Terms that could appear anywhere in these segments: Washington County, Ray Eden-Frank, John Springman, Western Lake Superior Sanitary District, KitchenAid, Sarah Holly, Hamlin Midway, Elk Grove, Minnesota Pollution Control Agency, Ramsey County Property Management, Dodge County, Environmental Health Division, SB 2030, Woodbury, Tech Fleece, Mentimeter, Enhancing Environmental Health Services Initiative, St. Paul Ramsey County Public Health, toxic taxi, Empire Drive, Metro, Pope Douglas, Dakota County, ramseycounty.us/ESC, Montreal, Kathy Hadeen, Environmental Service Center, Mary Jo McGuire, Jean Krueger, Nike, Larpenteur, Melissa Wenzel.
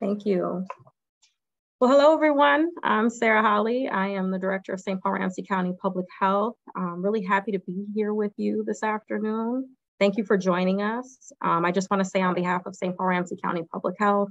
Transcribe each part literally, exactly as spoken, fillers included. Thank you. Well, hello, everyone. I'm Sarah Holly. I am the director of Saint Paul Ramsey County Public Health. I'm really happy to be here with you this afternoon. Thank you for joining us. Um, I just want to say on behalf of Saint Paul Ramsey County Public Health,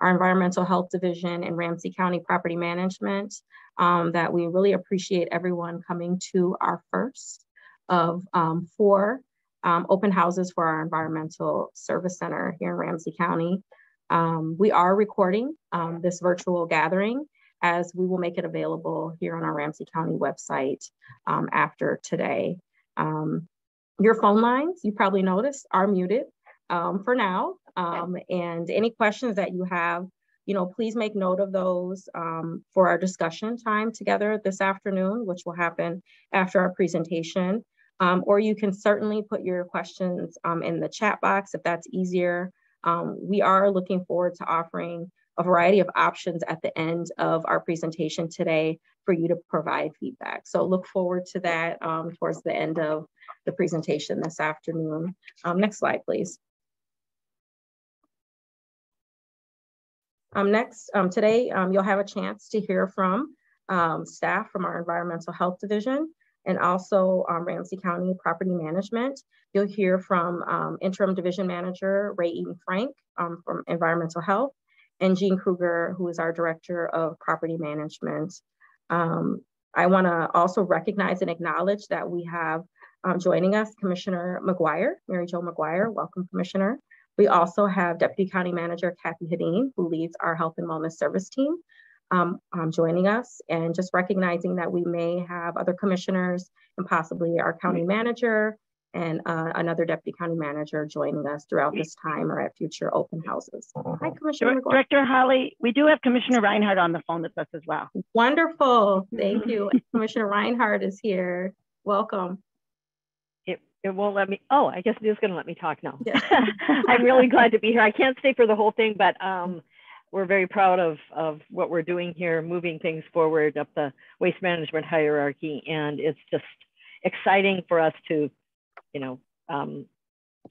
our Environmental Health Division, and Ramsey County Property Management, um, that we really appreciate everyone coming to our first of um, four um, open houses for our Environmental Service Center here in Ramsey County. Um, we are recording um, this virtual gathering, as we will make it available here on our Ramsey County website um, after today. Um, Your phone lines, you probably noticed, are muted um, for now. Um, and any questions that you have, you know, please make note of those um, for our discussion time together this afternoon, which will happen after our presentation. Um, or you can certainly put your questions um, in the chat box if that's easier. Um, we are looking forward to offering a variety of options at the end of our presentation today for you to provide feedback. So look forward to that um, towards the end of the presentation this afternoon. Um, next slide, please. Um, next, um, today um, you'll have a chance to hear from um, staff from our Environmental Health Division and also um, Ramsey County Property Management. You'll hear from um, Interim Division Manager Ray Eden-Frank um, from Environmental Health, and Jean Krueger, who is our Director of Property Management. Um, I wanna also recognize and acknowledge that we have um, joining us Commissioner McGuire, Mary Jo McGuire. Welcome, Commissioner. We also have Deputy County Manager Kathy Hadeen, who leads our Health and Wellness Service Team, um, um, joining us, and just recognizing that we may have other commissioners and possibly our County Manager and uh, another Deputy County Manager joining us throughout this time or at future open houses. Hi, Commissioner McGuire. Director Holly, we do have Commissioner Reinhardt on the phone with us as well. Wonderful, thank you. Commissioner Reinhardt is here, welcome. It, it won't let me, oh, I guess it is gonna let me talk now. Yeah. I'm really glad to be here. I can't stay for the whole thing, but um, we're very proud of, of what we're doing here, moving things forward up the waste management hierarchy. And it's just exciting for us to you know, um,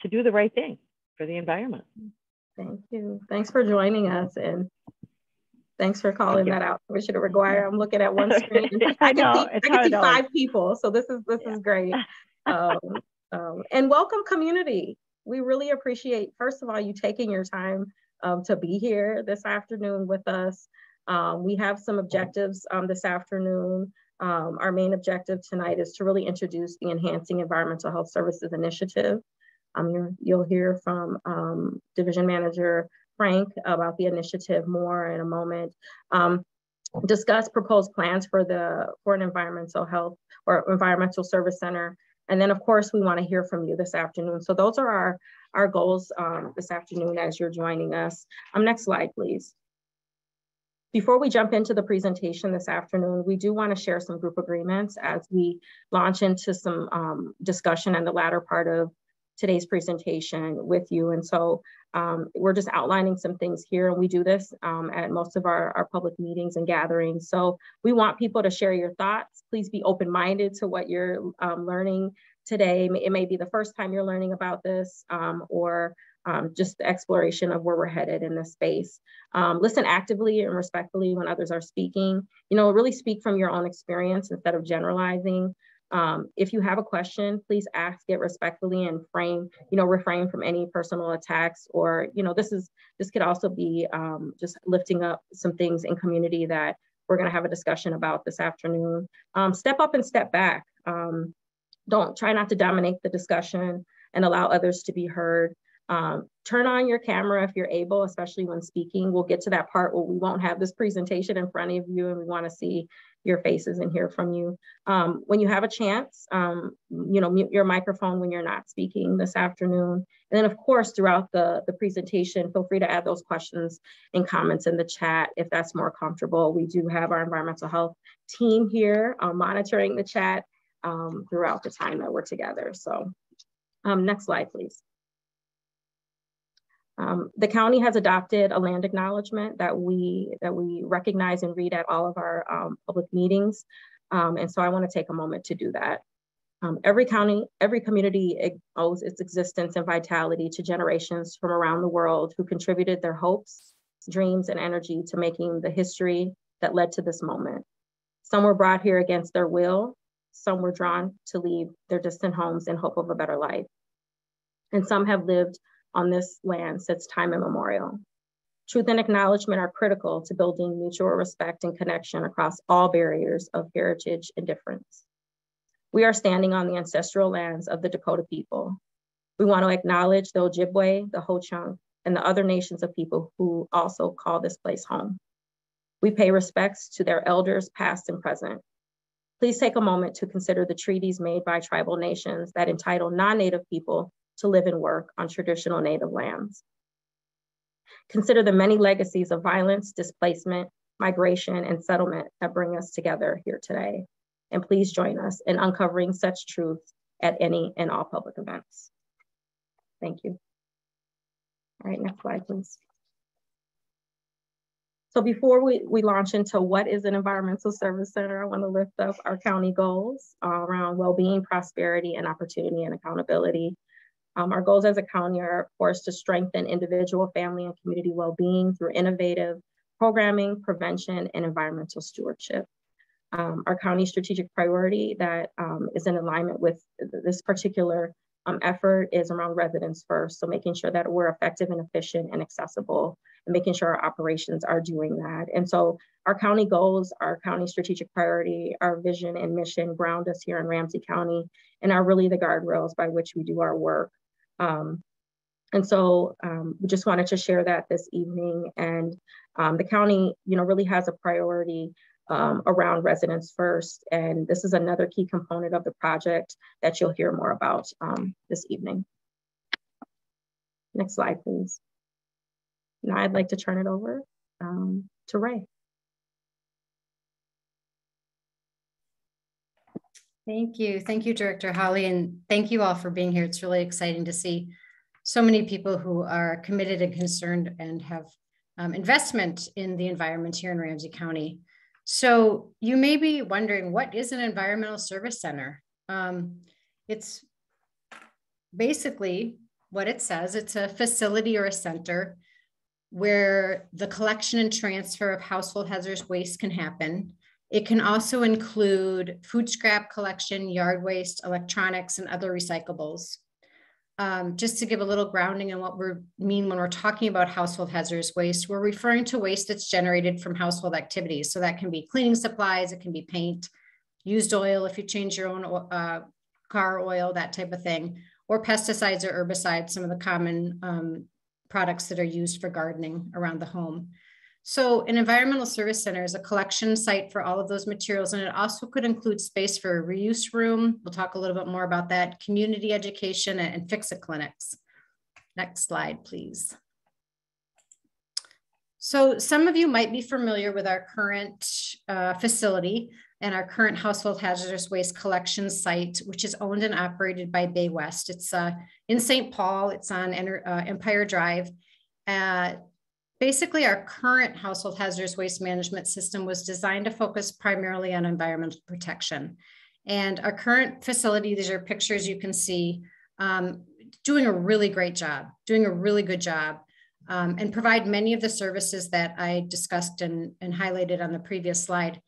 to do the right thing for the environment. Thank you. Thanks for joining us, and thanks for calling that out, Commissioner McGuire. I'm looking at one screen. I can know, see, it's I can see five people, so this is this yeah. is great. Um, um, and welcome, community. We really appreciate, first of all, you taking your time um, to be here this afternoon with us. Um, we have some objectives um, this afternoon. Um, our main objective tonight is to really introduce the Enhancing Environmental Health Services Initiative. Um, you're, you'll hear from um, Division Manager Frank about the initiative more in a moment. Um, discuss proposed plans for the for an environmental health or environmental service center. And then, of course, we want to hear from you this afternoon. So those are our, our goals um, this afternoon as you're joining us. Um, next slide, please. Before we jump into the presentation this afternoon, we do want to share some group agreements as we launch into some um, discussion in the latter part of today's presentation with you. And so um, we're just outlining some things here, and we do this um, at most of our, our public meetings and gatherings. So we want people to share your thoughts. Please be open-minded to what you're um, learning today. It may be the first time you're learning about this um, or Um, just the exploration of where we're headed in this space. Um, listen actively and respectfully when others are speaking. You know, really speak from your own experience instead of generalizing. Um, if you have a question, please ask it respectfully and frame, you know, refrain from any personal attacks or, you know, this is, this could also be um, just lifting up some things in community that we're gonna have a discussion about this afternoon. Um, step up and step back. Um, don't try not to dominate the discussion and allow others to be heard. Um, turn on your camera if you're able, especially when speaking. We'll get to that part where we won't have this presentation in front of you and we want to see your faces and hear from you. Um, when you have a chance, um, you know, mute your microphone when you're not speaking this afternoon. And then, of course, throughout the, the presentation, feel free to add those questions and comments in the chat if that's more comfortable. We do have our environmental health team here uh, monitoring the chat um, throughout the time that we're together. So um, next slide, please. Um, the county has adopted a land acknowledgement that we that we recognize and read at all of our um, public meetings, um, and so I want to take a moment to do that. Um, every county, every community owes its existence and vitality to generations from around the world who contributed their hopes, dreams, and energy to making the history that led to this moment. Some were brought here against their will. Some were drawn to leave their distant homes in hope of a better life. And some have lived on this land since time immemorial. Truth and acknowledgement are critical to building mutual respect and connection across all barriers of heritage and difference. We are standing on the ancestral lands of the Dakota people. We want to acknowledge the Ojibwe, the Ho-Chunk, and the other nations of people who also call this place home. We pay respects to their elders, past and present. Please take a moment to consider the treaties made by tribal nations that entitle non-Native people to live and work on traditional Native lands. Consider the many legacies of violence, displacement, migration, and settlement that bring us together here today. And please join us in uncovering such truths at any and all public events. Thank you. All right, next slide, please. So before we, we launch into what is an environmental service center, I want to lift up our county goals uh, around well-being, prosperity, and opportunity and accountability. Um, our goals as a county are, of course, to strengthen individual, family, and community well-being through innovative programming, prevention, and environmental stewardship. Um, our county strategic priority that um, is in alignment with this particular um, effort is around residents first. So making sure that we're effective and efficient and accessible, and making sure our operations are doing that. And so our county goals, our county strategic priority, our vision and mission ground us here in Ramsey County and are really the guardrails by which we do our work. Um, and so um, we just wanted to share that this evening, and um, the county, you know, really has a priority um, around residents first. And this is another key component of the project that you'll hear more about um, this evening. Next slide, please. Now I'd like to turn it over um, to Ray. Thank you. Thank you, Director Holly, and thank you all for being here. It's really exciting to see so many people who are committed and concerned and have um, investment in the environment here in Ramsey County. So you may be wondering, what is an environmental service center? Um, it's basically what it says. It's a facility or a center where the collection and transfer of household hazardous waste can happen. It can also include food scrap collection, yard waste, electronics, and other recyclables. Um, just to give a little grounding on what we mean when we're talking about household hazardous waste, we're referring to waste that's generated from household activities. So that can be cleaning supplies, it can be paint, used oil, if you change your own uh, car oil, that type of thing, or pesticides or herbicides, some of the common um, products that are used for gardening around the home. So an environmental service center is a collection site for all of those materials, and it also could include space for a reuse room. We'll talk a little bit more about that, community education, and fix-it clinics. Next slide, please. So some of you might be familiar with our current uh, facility and our current household hazardous waste collection site, which is owned and operated by Bay West. It's uh, in Saint Paul, it's on uh, Empire Drive. Uh, Basically, our current household hazardous waste management system was designed to focus primarily on environmental protection. And our current facility, these are pictures you can see, um, doing a really great job, doing a really good job, um, and provide many of the services that I discussed and, and highlighted on the previous slide.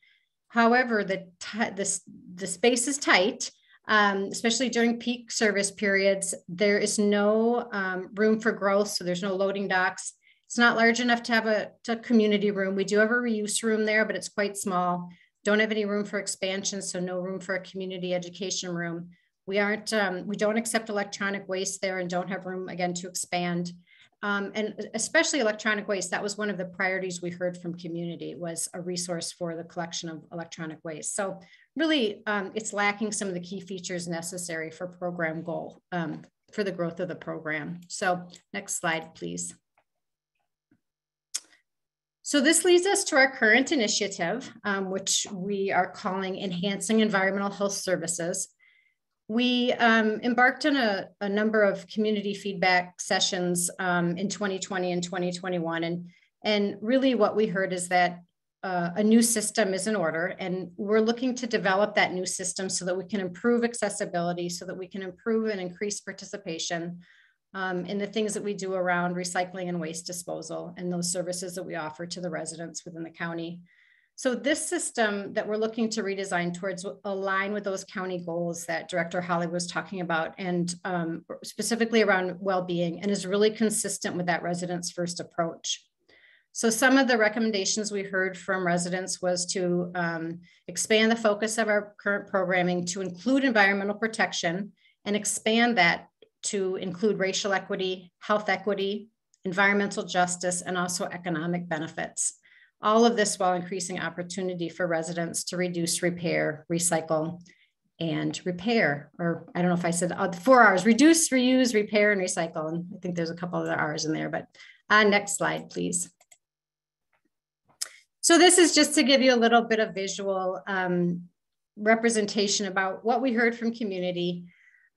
However, the, the, the space is tight, um, especially during peak service periods. There is no um, room for growth, so there's no loading docks. It's not large enough to have a, a community room. We do have a reuse room there, but it's quite small. Don't have any room for expansion, so no room for a community education room. We aren't, um, we don't accept electronic waste there and don't have room, again, to expand. Um, and especially electronic waste, that was one of the priorities we heard from community, was a resource for the collection of electronic waste. So really, um, it's lacking some of the key features necessary for program goal, um, for the growth of the program. So next slide, please. So this leads us to our current initiative, um, which we are calling Enhancing Environmental Health Services. We um, embarked on a, a number of community feedback sessions um, in twenty twenty and twenty twenty-one. And, and really what we heard is that uh, a new system is in order, and we're looking to develop that new system so that we can improve accessibility, so that we can improve and increase participation, um, in the things that we do around recycling and waste disposal and those services that we offer to the residents within the county. So this system that we're looking to redesign towards align with those county goals that Director Holly was talking about, and um, specifically around well-being, and is really consistent with that residents first approach. So some of the recommendations we heard from residents was to um, expand the focus of our current programming to include environmental protection and expand that to include racial equity, health equity, environmental justice, and also economic benefits. All of this while increasing opportunity for residents to reduce, repair, recycle, and repair. Or I don't know if I said uh, four R's, reduce, reuse, repair, and recycle. And I think there's a couple other R's in there, but uh, next slide, please. So this is just to give you a little bit of visual um, representation about what we heard from community.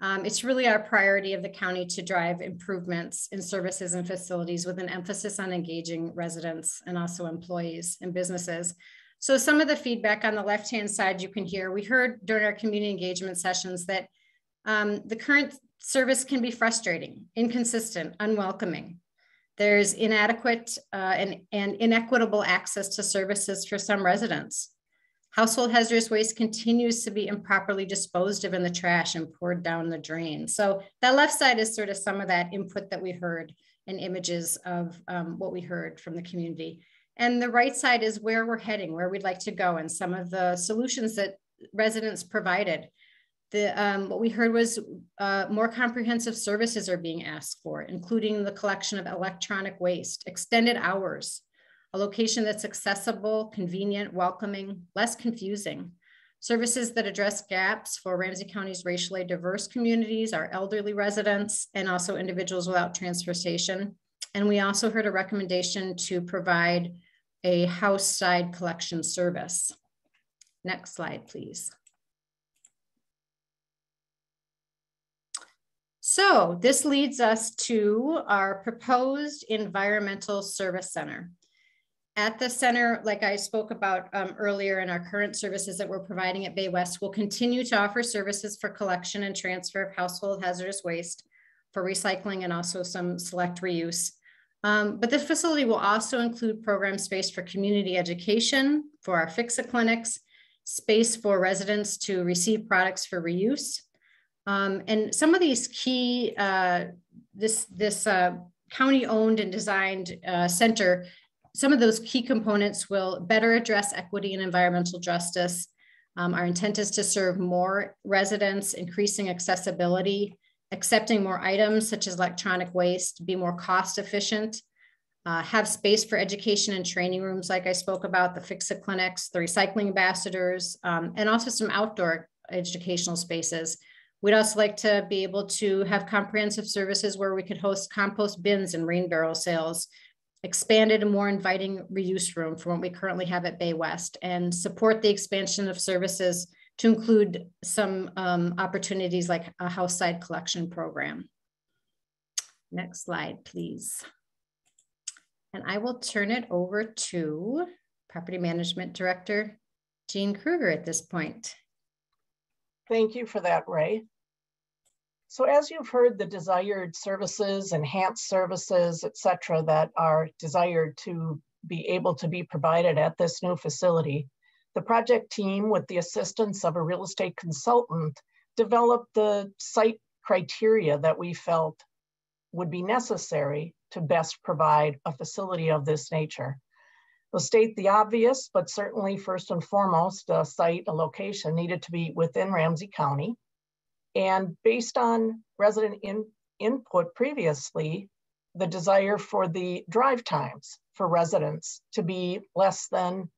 Um, it's really our priority of the county to drive improvements in services and facilities with an emphasis on engaging residents and also employees and businesses. So some of the feedback on the left-hand side you can hear, we heard during our community engagement sessions that um, the current service can be frustrating, inconsistent, unwelcoming. There's inadequate uh, and, and inequitable access to services for some residents. Household hazardous waste continues to be improperly disposed of in the trash and poured down the drain. So that left side is sort of some of that input that we heard and images of um, what we heard from the community. And the right side is where we're heading, where we'd like to go, and some of the solutions that residents provided. The, um, what we heard was uh, more comprehensive services are being asked for, including the collection of electronic waste, extended hours, a location that's accessible, convenient, welcoming, less confusing. Services that address gaps for Ramsey County's racially diverse communities, our elderly residents, and also individuals without transportation. And we also heard a recommendation to provide a house-side collection service. Next slide, please. So this leads us to our proposed Environmental Service Center. At the center, like I spoke about um, earlier in our current services that we're providing at Bay West, we'll continue to offer services for collection and transfer of household hazardous waste, for recycling, and also some select reuse. Um, but this facility will also include program space for community education, for our Fix-It clinics, space for residents to receive products for reuse. Um, and some of these key, uh, this, this uh, county-owned and designed uh, center, some of those key components will better address equity and environmental justice. Um, our intent is to serve more residents, increasing accessibility, accepting more items such as electronic waste, be more cost efficient, uh, have space for education and training rooms like I spoke about, the Fix-It clinics, the recycling ambassadors, um, and also some outdoor educational spaces. We'd also like to be able to have comprehensive services where we could host compost bins and rain barrel sales, expanded and more inviting reuse room from what we currently have at Bay West, and support the expansion of services to include some um, opportunities like a house-side collection program. Next slide, please. And I will turn it over to Property Management Director Jean Krueger at this point. Thank you for that, Ray. So as you've heard, the desired services, enhanced services, et cetera, that are desired to be able to be provided at this new facility, the project team, with the assistance of a real estate consultant, developed the site criteria that we felt would be necessary to best provide a facility of this nature. We'll state the obvious, but certainly first and foremost, a site, a location needed to be within Ramsey County. And based on resident in, input previously, the desire for the drive times for residents to be less than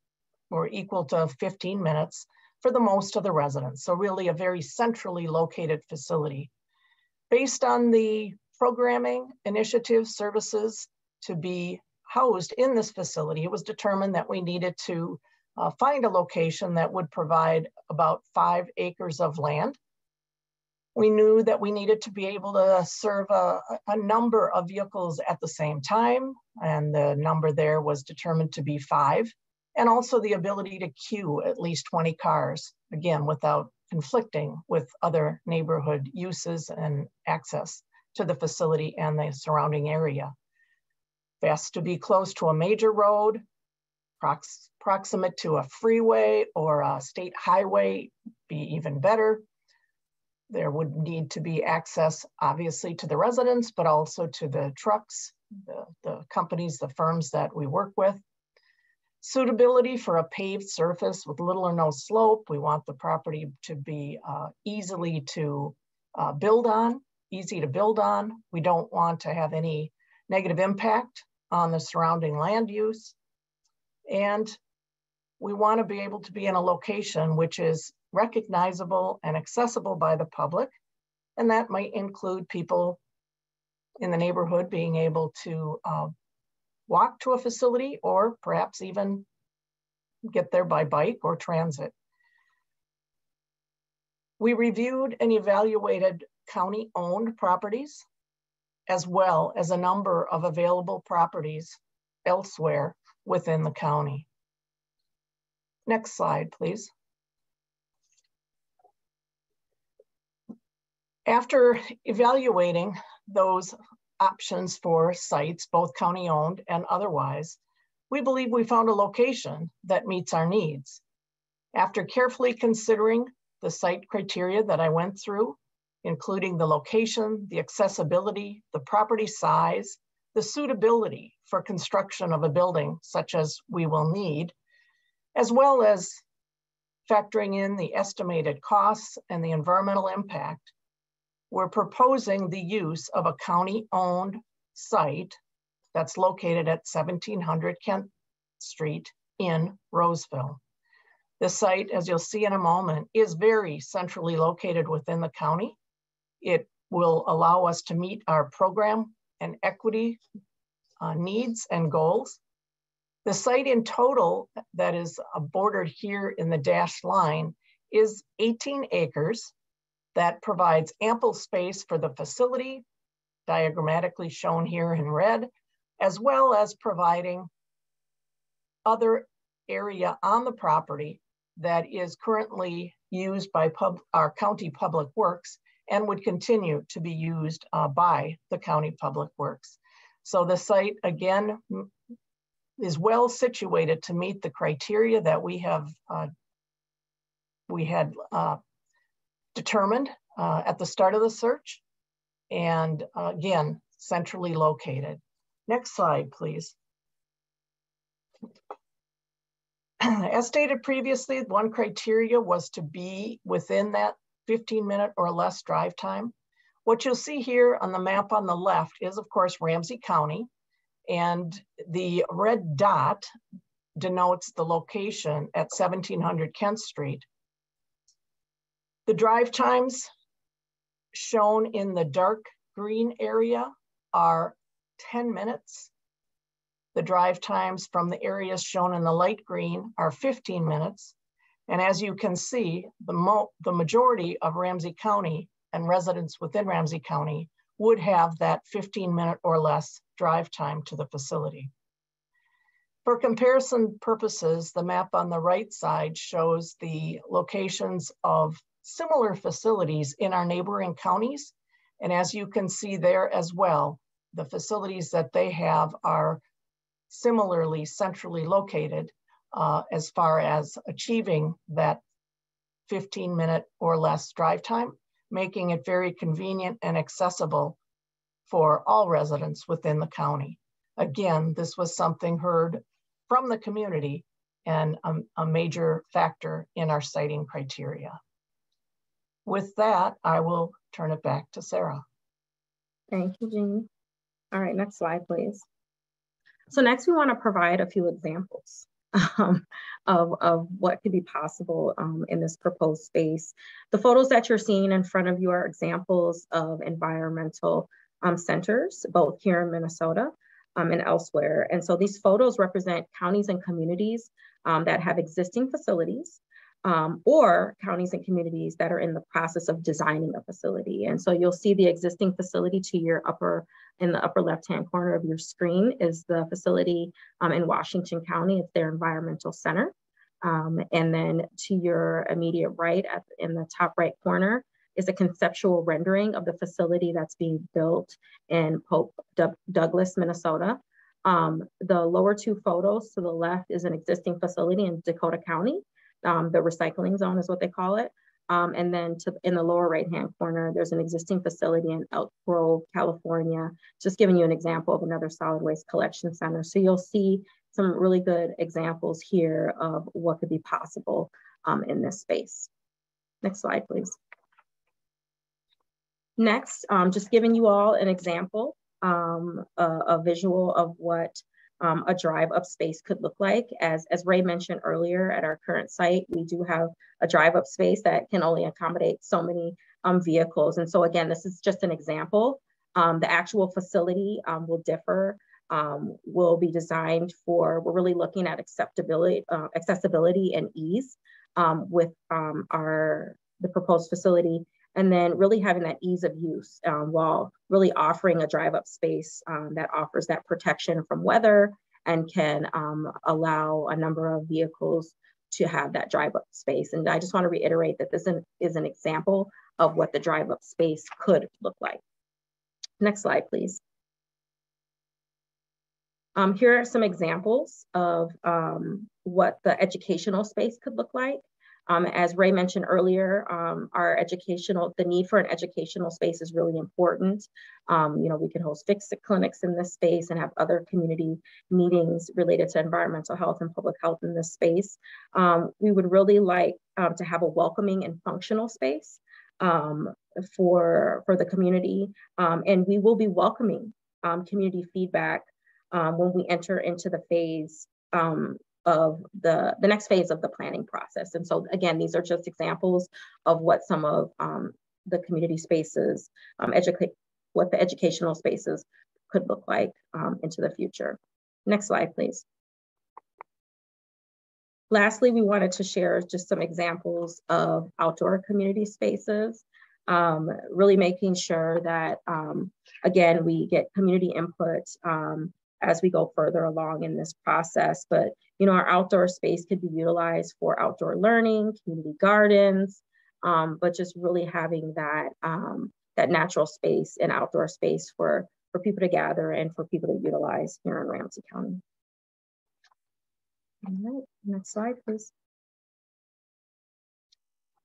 or equal to fifteen minutes for the most of the residents. So really a very centrally located facility. Based on the programming, initiatives, services to be housed in this facility, it was determined that we needed to uh, find a location that would provide about five acres of land. We knew that we needed to be able to serve a, a number of vehicles at the same time, and the number there was determined to be five, and also the ability to queue at least twenty cars, again, without conflicting with other neighborhood uses and access to the facility and the surrounding area. Best to be close to a major road, prox proximate to a freeway or a state highway, be even better. There would need to be access, obviously, to the residents, but also to the trucks, the, the companies, the firms that we work with. Suitability for a paved surface with little or no slope. We want the property to be uh, easily to uh, build on, easy to build on. We don't want to have any negative impact on the surrounding land use. And we want to be able to be in a location which is recognizable and accessible by the public. And that might include people in the neighborhood being able to uh, walk to a facility, or perhaps even get there by bike or transit. We reviewed and evaluated county-owned properties, as well as a number of available properties elsewhere within the county. Next slide, please. After evaluating those options for sites, both county-owned and otherwise, we believe we found a location that meets our needs. After carefully considering the site criteria that I went through, including the location, the accessibility, the property size, the suitability for construction of a building such as we will need, as well as factoring in the estimated costs and the environmental impact, we're proposing the use of a county-owned site that's located at seventeen hundred Kent Street in Roseville. This site, as you'll see in a moment, is very centrally located within the county. It will allow us to meet our program and equity uh, needs and goals. The site in total that is bordered here in the dashed line is eighteen acres. That provides ample space for the facility, diagrammatically shown here in red, as well as providing other area on the property that is currently used by pub our county public works and would continue to be used uh, by the county public works. So the site, again, is well situated to meet the criteria that we have, uh, we had uh, determined uh, at the start of the search, and uh, again, centrally located. Next slide, please. As stated previously, one criteria was to be within that fifteen minute or less drive time. What you'll see here on the map on the left is, of course, Ramsey County, and the red dot denotes the location at seventeen hundred Kent Street. The drive times shown in the dark green area are ten minutes. The drive times from the areas shown in the light green are fifteen minutes. And as you can see, the, mo the majority of Ramsey County and residents within Ramsey County would have that fifteen minute or less drive time to the facility. For comparison purposes, the map on the right side shows the locations of similar facilities in our neighboring counties. And as you can see there as well, the facilities that they have are similarly centrally located uh, as far as achieving that fifteen minute or less drive time, making it very convenient and accessible for all residents within the county. Again, this was something heard from the community and a, a major factor in our siting criteria. With that, I will turn it back to Sarah. Thank you, Jean. All right, next slide, please. So next, we want to provide a few examples um, of, of what could be possible um, in this proposed space. The photos that you're seeing in front of you are examples of environmental um, centers, both here in Minnesota um, and elsewhere. And so these photos represent counties and communities um, that have existing facilities, Um, or counties and communities that are in the process of designing a facility. And so you'll see the existing facility to your upper, in the upper left-hand corner of your screen is the facility um, in Washington County. It's their environmental center. Um, and then to your immediate right, at, in the top right corner, is a conceptual rendering of the facility that's being built in Pope Douglas, Minnesota. Um, the lower two photos to the left is an existing facility in Dakota County. Um, the recycling zone is what they call it. Um, and then to, in the lower right-hand corner, there's an existing facility in Elk Grove, California, just giving you an example of another solid waste collection center. So you'll see some really good examples here of what could be possible um, in this space. Next slide, please. Next, um, just giving you all an example, um, a, a visual of what um, a drive-up space could look like. As, as Ray mentioned earlier, at our current site, we do have a drive-up space that can only accommodate so many um, vehicles. And so again, this is just an example. Um, the actual facility um, will differ, um, will be designed for, we're really looking at acceptability, uh, accessibility and ease um, with um, our the proposed facility. And then really having that ease of use um, while really offering a drive up space um, that offers that protection from weather and can um, allow a number of vehicles to have that drive up space. And I just want to reiterate that this is an example of what the drive up space could look like. Next slide, please. Um, here are some examples of um, what the educational space could look like. Um, as Ray mentioned earlier, um, our educational, the need for an educational space is really important. Um, you know, we can host fixed clinics in this space and have other community meetings related to environmental health and public health in this space. Um, we would really like um, to have a welcoming and functional space um, for, for the community. Um, and we will be welcoming um, community feedback um, when we enter into the phase um, of the, the next phase of the planning process. And so again, these are just examples of what some of um, the community spaces, um, educate, what the educational spaces could look like um, into the future. Next slide, please. Lastly, we wanted to share just some examples of outdoor community spaces, um, really making sure that, um, again, we get community input um, as we go further along in this process. But, you know, our outdoor space could be utilized for outdoor learning, community gardens, um, but just really having that, um, that natural space and outdoor space for, for people to gather and for people to utilize here in Ramsey County. All right, next slide, please.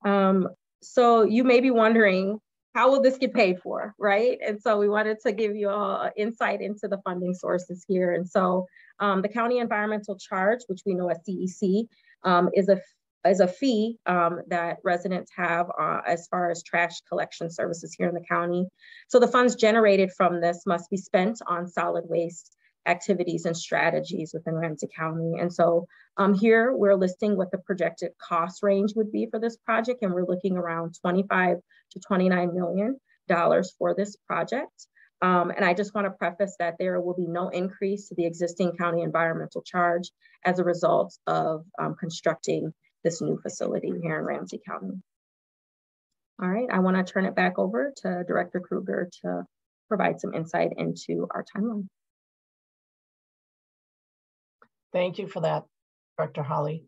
Um, so you may be wondering, how will this get paid for, right? And so we wanted to give you all insight into the funding sources here. And so um, the county environmental charge, which we know as C E C, um, is a is a fee um, that residents have uh, as far as trash collection services here in the county. So the funds generated from this must be spent on solid waste activities and strategies within Ramsey County. And so um, here we're listing what the projected cost range would be for this project. And we're looking around twenty-five to twenty-nine million dollars for this project. Um, and I just wanna preface that there will be no increase to the existing county environmental charge as a result of um, constructing this new facility here in Ramsey County. All right, I wanna turn it back over to Director Krueger to provide some insight into our timeline. Thank you for that, Director Holly.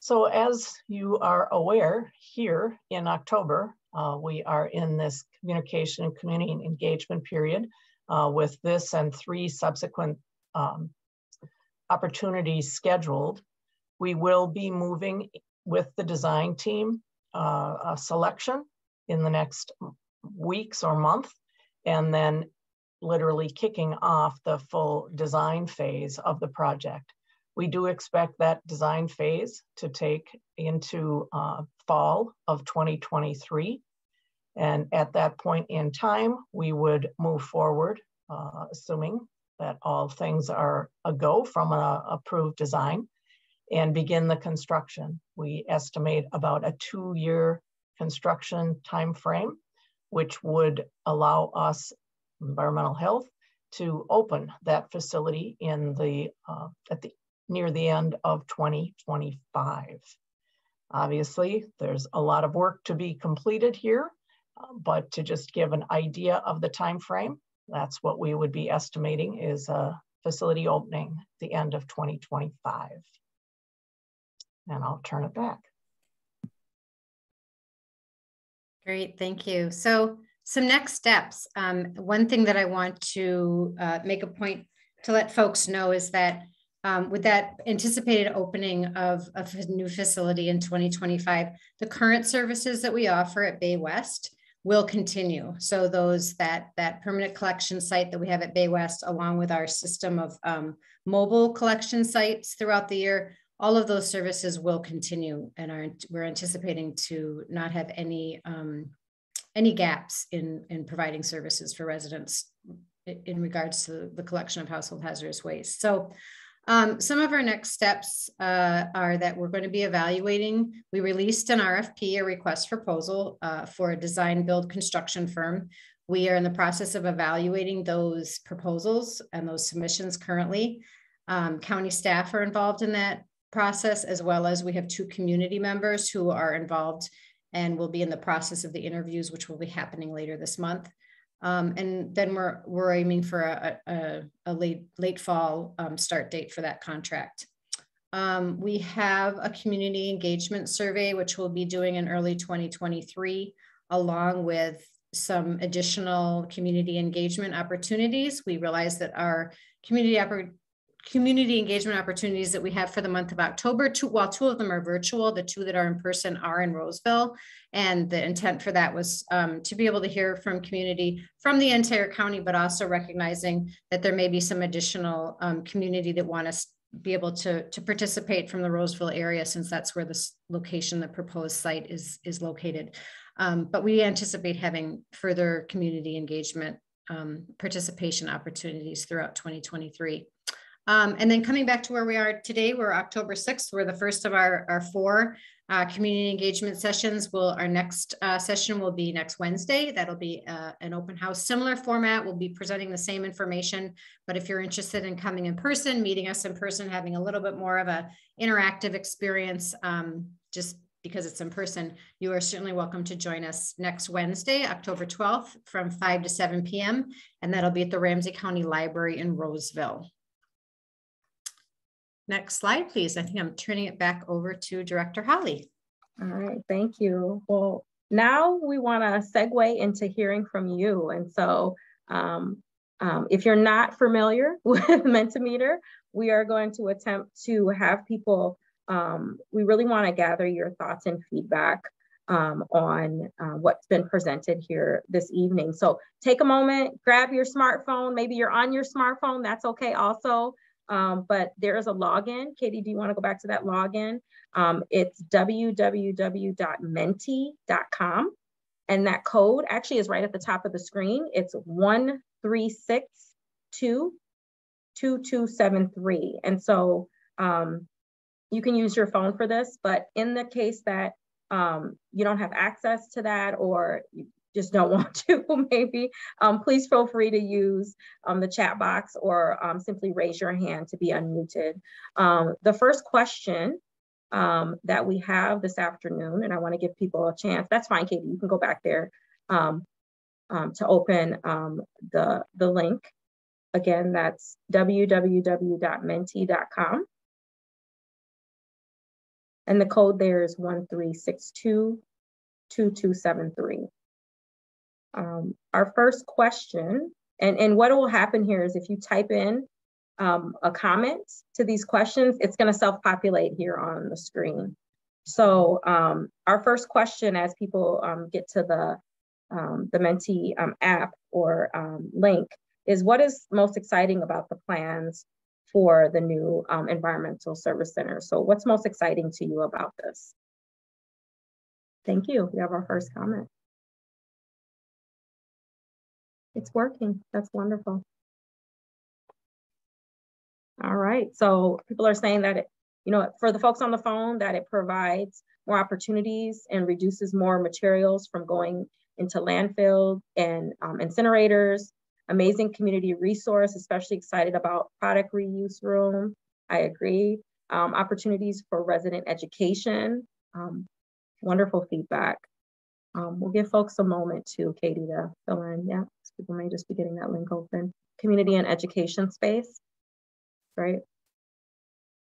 So as you are aware, here in October, uh, we are in this communication and community engagement period uh, with this and three subsequent um, opportunities scheduled. We will be moving with the design team uh, a selection in the next weeks or month, and then literally kicking off the full design phase of the project. We do expect that design phase to take into uh, fall of twenty twenty-three. And at that point in time, we would move forward, uh, assuming that all things are a go from an approved design, and begin the construction. We estimate about a two-year construction timeframe, which would allow us, environmental health, to open that facility in the, uh, at the near the end of twenty twenty-five. Obviously, there's a lot of work to be completed here, but to just give an idea of the time frame, that's what we would be estimating is a facility opening at the end of twenty twenty-five. And I'll turn it back. Great, thank you. So some next steps. Um, one thing that I want to uh, make a point to let folks know is that um, with that anticipated opening of, of a new facility in twenty twenty-five, the current services that we offer at Bay West will continue. So those that that permanent collection site that we have at Bay West, along with our system of um, mobile collection sites throughout the year, all of those services will continue, and are, we're anticipating to not have any um, any gaps in in providing services for residents in regards to the collection of household hazardous waste. So um, some of our next steps uh, are that we're going to be evaluating. We released an R F P, a request for proposal, uh, for a design, build, construction firm. We are in the process of evaluating those proposals and those submissions currently. Um, county staff are involved in that process, as well as we have two community members who are involved and will be in the process of the interviews, which will be happening later this month. Um, and then we're, we're aiming for a, a, a late, late fall um, start date for that contract. Um, we have a community engagement survey, which we'll be doing in early twenty twenty-three, along with some additional community engagement opportunities. We realize that our community opportunities community engagement opportunities that we have for the month of October, two, while two of them are virtual, the two that are in person are in Roseville. And the intent for that was um, to be able to hear from community from the entire county, but also recognizing that there may be some additional um, community that want to be able to, to participate from the Roseville area, since that's where this location, the proposed site is, is located. Um, but we anticipate having further community engagement um, participation opportunities throughout twenty twenty-three. Um, and then coming back to where we are today, we're October sixth. We're the first of our, our four uh, community engagement sessions. We'll, our next uh, session will be next Wednesday. That'll be uh, an open house, similar format. We'll be presenting the same information, but if you're interested in coming in person, meeting us in person, having a little bit more of a interactive experience, um, just because it's in person, you are certainly welcome to join us next Wednesday, October twelfth, from five to seven p m And that'll be at the Ramsey County Library in Roseville. Next slide, please. I think I'm turning it back over to Director Holly. All right, thank you. Well, now we want to segue into hearing from you. And so um, um, if you're not familiar with Mentimeter, we are going to attempt to have people, um, we really want to gather your thoughts and feedback um, on uh, what's been presented here this evening. So take a moment, grab your smartphone. Maybe you're on your smartphone, that's okay also. Um, but there is a login. Katie, do you want to go back to that login? Um, it's w w w dot menti dot com. And that code actually is right at the top of the screen. It's one three six two two two seven three. And so um, you can use your phone for this, but in the case that um, you don't have access to that, or you just don't want to maybe, um, please feel free to use um, the chat box, or um, simply raise your hand to be unmuted. Um, the first question um, that we have this afternoon, and I wanna give people a chance, that's fine, Katie, you can go back there um, um, to open um, the, the link. Again, that's w w w dot menti dot com. And the code there is one three six two two two seven three. Um, our first question, and, and what will happen here is if you type in um, a comment to these questions, it's going to self-populate here on the screen. So um, our first question, as people um, get to the, um, the Menti um, app or um, link, is what is most exciting about the plans for the new um, Environmental Service Center? So what's most exciting to you about this? Thank you. We have our first comment. It's working. That's wonderful. All right. So people are saying that, it, you know, for the folks on the phone, that it provides more opportunities and reduces more materials from going into landfill and um, incinerators. Amazing community resource, especially excited about product reuse room. I agree. Um, opportunities for resident education. Um, wonderful feedback. Um, we'll give folks a moment to Katie to fill in. Yeah, people may just be getting that link open. Community and education space, right?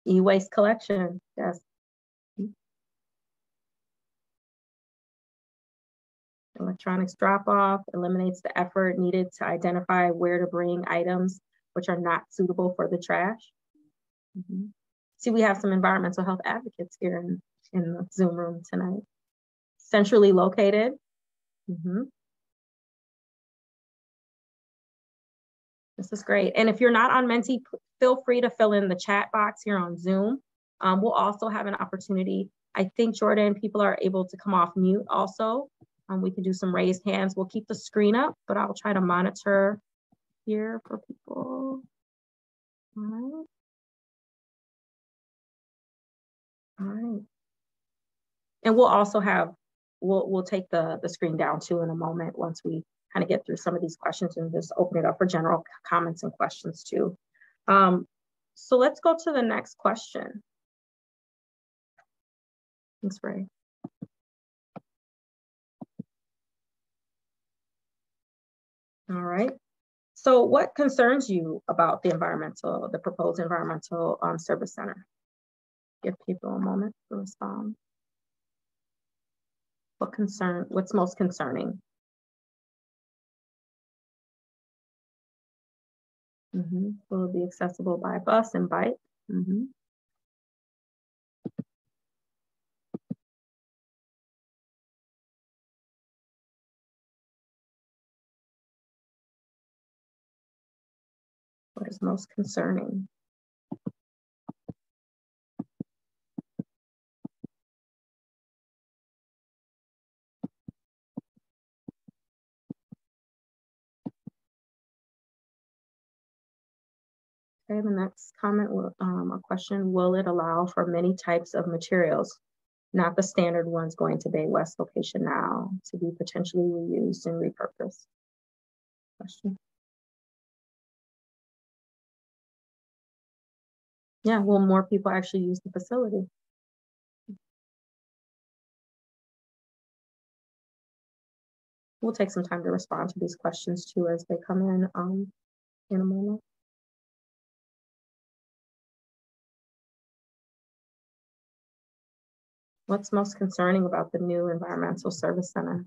E-waste collection, yes. Electronics drop-off eliminates the effort needed to identify where to bring items which are not suitable for the trash. Mm-hmm. See, we have some environmental health advocates here in, in the Zoom room tonight. Centrally located. Mm-hmm. This is great. And if you're not on Menti, feel free to fill in the chat box here on Zoom. Um, we'll also have an opportunity. I think, Jordan, people are able to come off mute also. Um, we can do some raised hands. We'll keep the screen up, but I'll try to monitor here for people. All right. All right. And we'll also have, we'll, we'll take the, the screen down too in a moment once we kind of get through some of these questions and just open it up for general comments and questions too. Um, so let's go to the next question. Thanks, Ray. All right. So what concerns you about the environmental, the proposed environmental um, service center? Give people a moment to respond. What concern, what's most concerning? Mm-hmm. Will it be accessible by bus and bike? Mm-hmm. What is most concerning? Okay, the next comment, will, um, a question, will it allow for many types of materials, not the standard ones going to Bay West location now, to be potentially reused and repurposed? Question. Yeah, will more people actually use the facility? We'll take some time to respond to these questions too as they come in um, in a moment. What's most concerning about the new Environmental Service Center?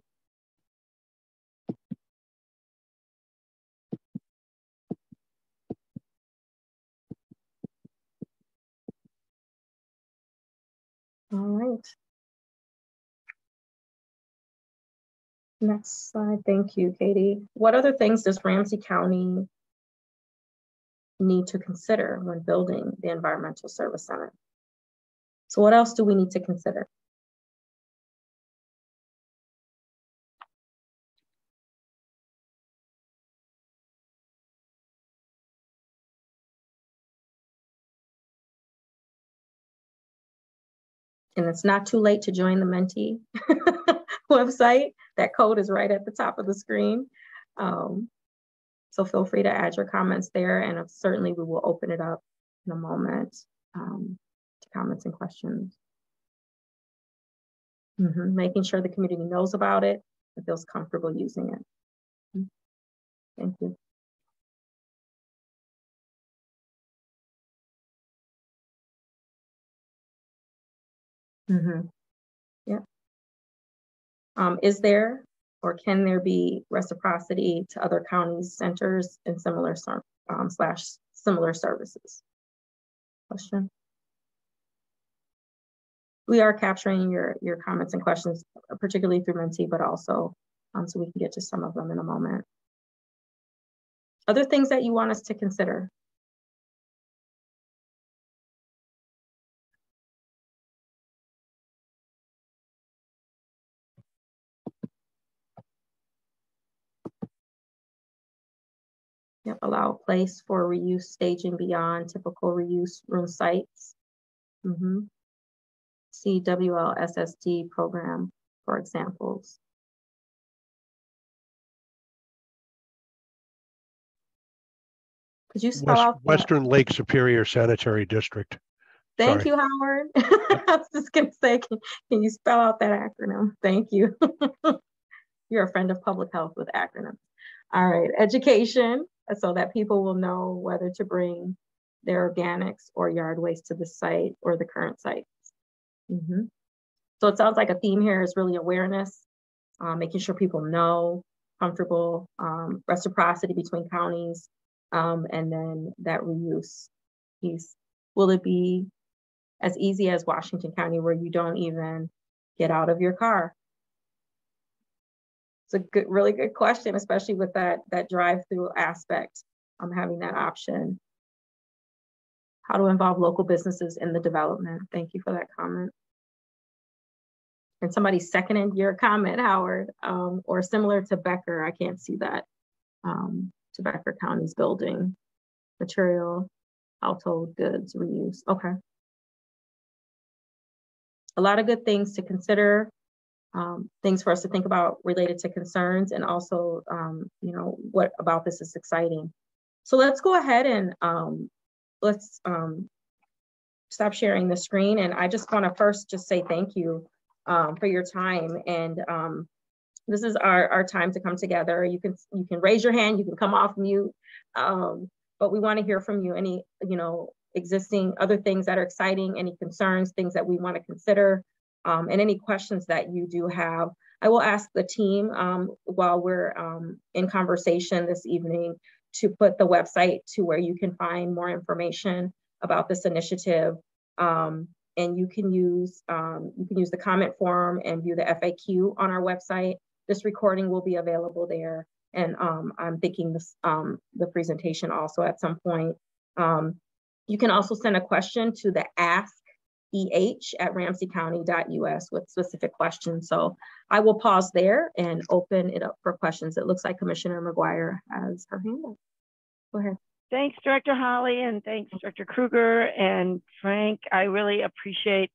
All right. Next slide. Thank you, Katie. What other things does Ramsey County need to consider when building the Environmental Service Center? So what else do we need to consider? And it's not too late to join the Menti website. That code is right at the top of the screen. Um, so feel free to add your comments there, and certainly we will open it up in a moment um, to comments and questions. Mm-hmm. Making sure the community knows about it and feels comfortable using it. Thank you. Mm-hmm. Yeah. Um, is there or can there be reciprocity to other counties, centers, and similar um, slash similar services? Question. We are capturing your your comments and questions, particularly through Menti, but also um, so we can get to some of them in a moment. Other things that you want us to consider. Yep, allow a place for reuse staging beyond typical reuse room sites. Mm-hmm. C W L S S D program for examples. Could you spell West, out Western Lake Superior Sanitary District? Thank Sorry. you, Howard. I was just gonna say, can, can you spell out that acronym? Thank you. You're a friend of public health with acronyms. All right, education. So that people will know whether to bring their organics or yard waste to the site or the current sites. Mm-hmm. So it sounds like a theme here is really awareness, uh, making sure people know, comfortable, um, reciprocity between counties, um, and then that reuse piece. Will it be as easy as Washington County, where you don't even get out of your car? It's a good, really good question, especially with that, that drive-through aspect, um, having that option. How to involve local businesses in the development. Thank you for that comment. And somebody seconded your comment, Howard, um, or similar to Becker. I can't see that. Um, to Becker County's building, material, household goods, reuse. Okay. A lot of good things to consider, um, things for us to think about related to concerns, and also, um, you know, what about this is exciting. So let's go ahead and um, let's um, stop sharing the screen. And I just want to first just say thank you um, for your time. And um, this is our, our time to come together. You can, you can raise your hand, you can come off mute, um, but we want to hear from you. Any, you know, existing other things that are exciting, any concerns, things that we want to consider, um, and any questions that you do have. I will ask the team um, while we're um, in conversation this evening to put the website to where you can find more information about this initiative. Um, and you can use um, you can use the comment form and view the F A Q on our website. This recording will be available there. And um, I'm thinking this, um, the presentation also at some point. Um, You can also send a question to the ask E H at ramsey county dot U S with specific questions. So I will pause there and open it up for questions. It looks like Commissioner McGuire has her hand up. Go ahead. Thanks, Director Holly, and thanks, Director Krueger and Frank. I really appreciate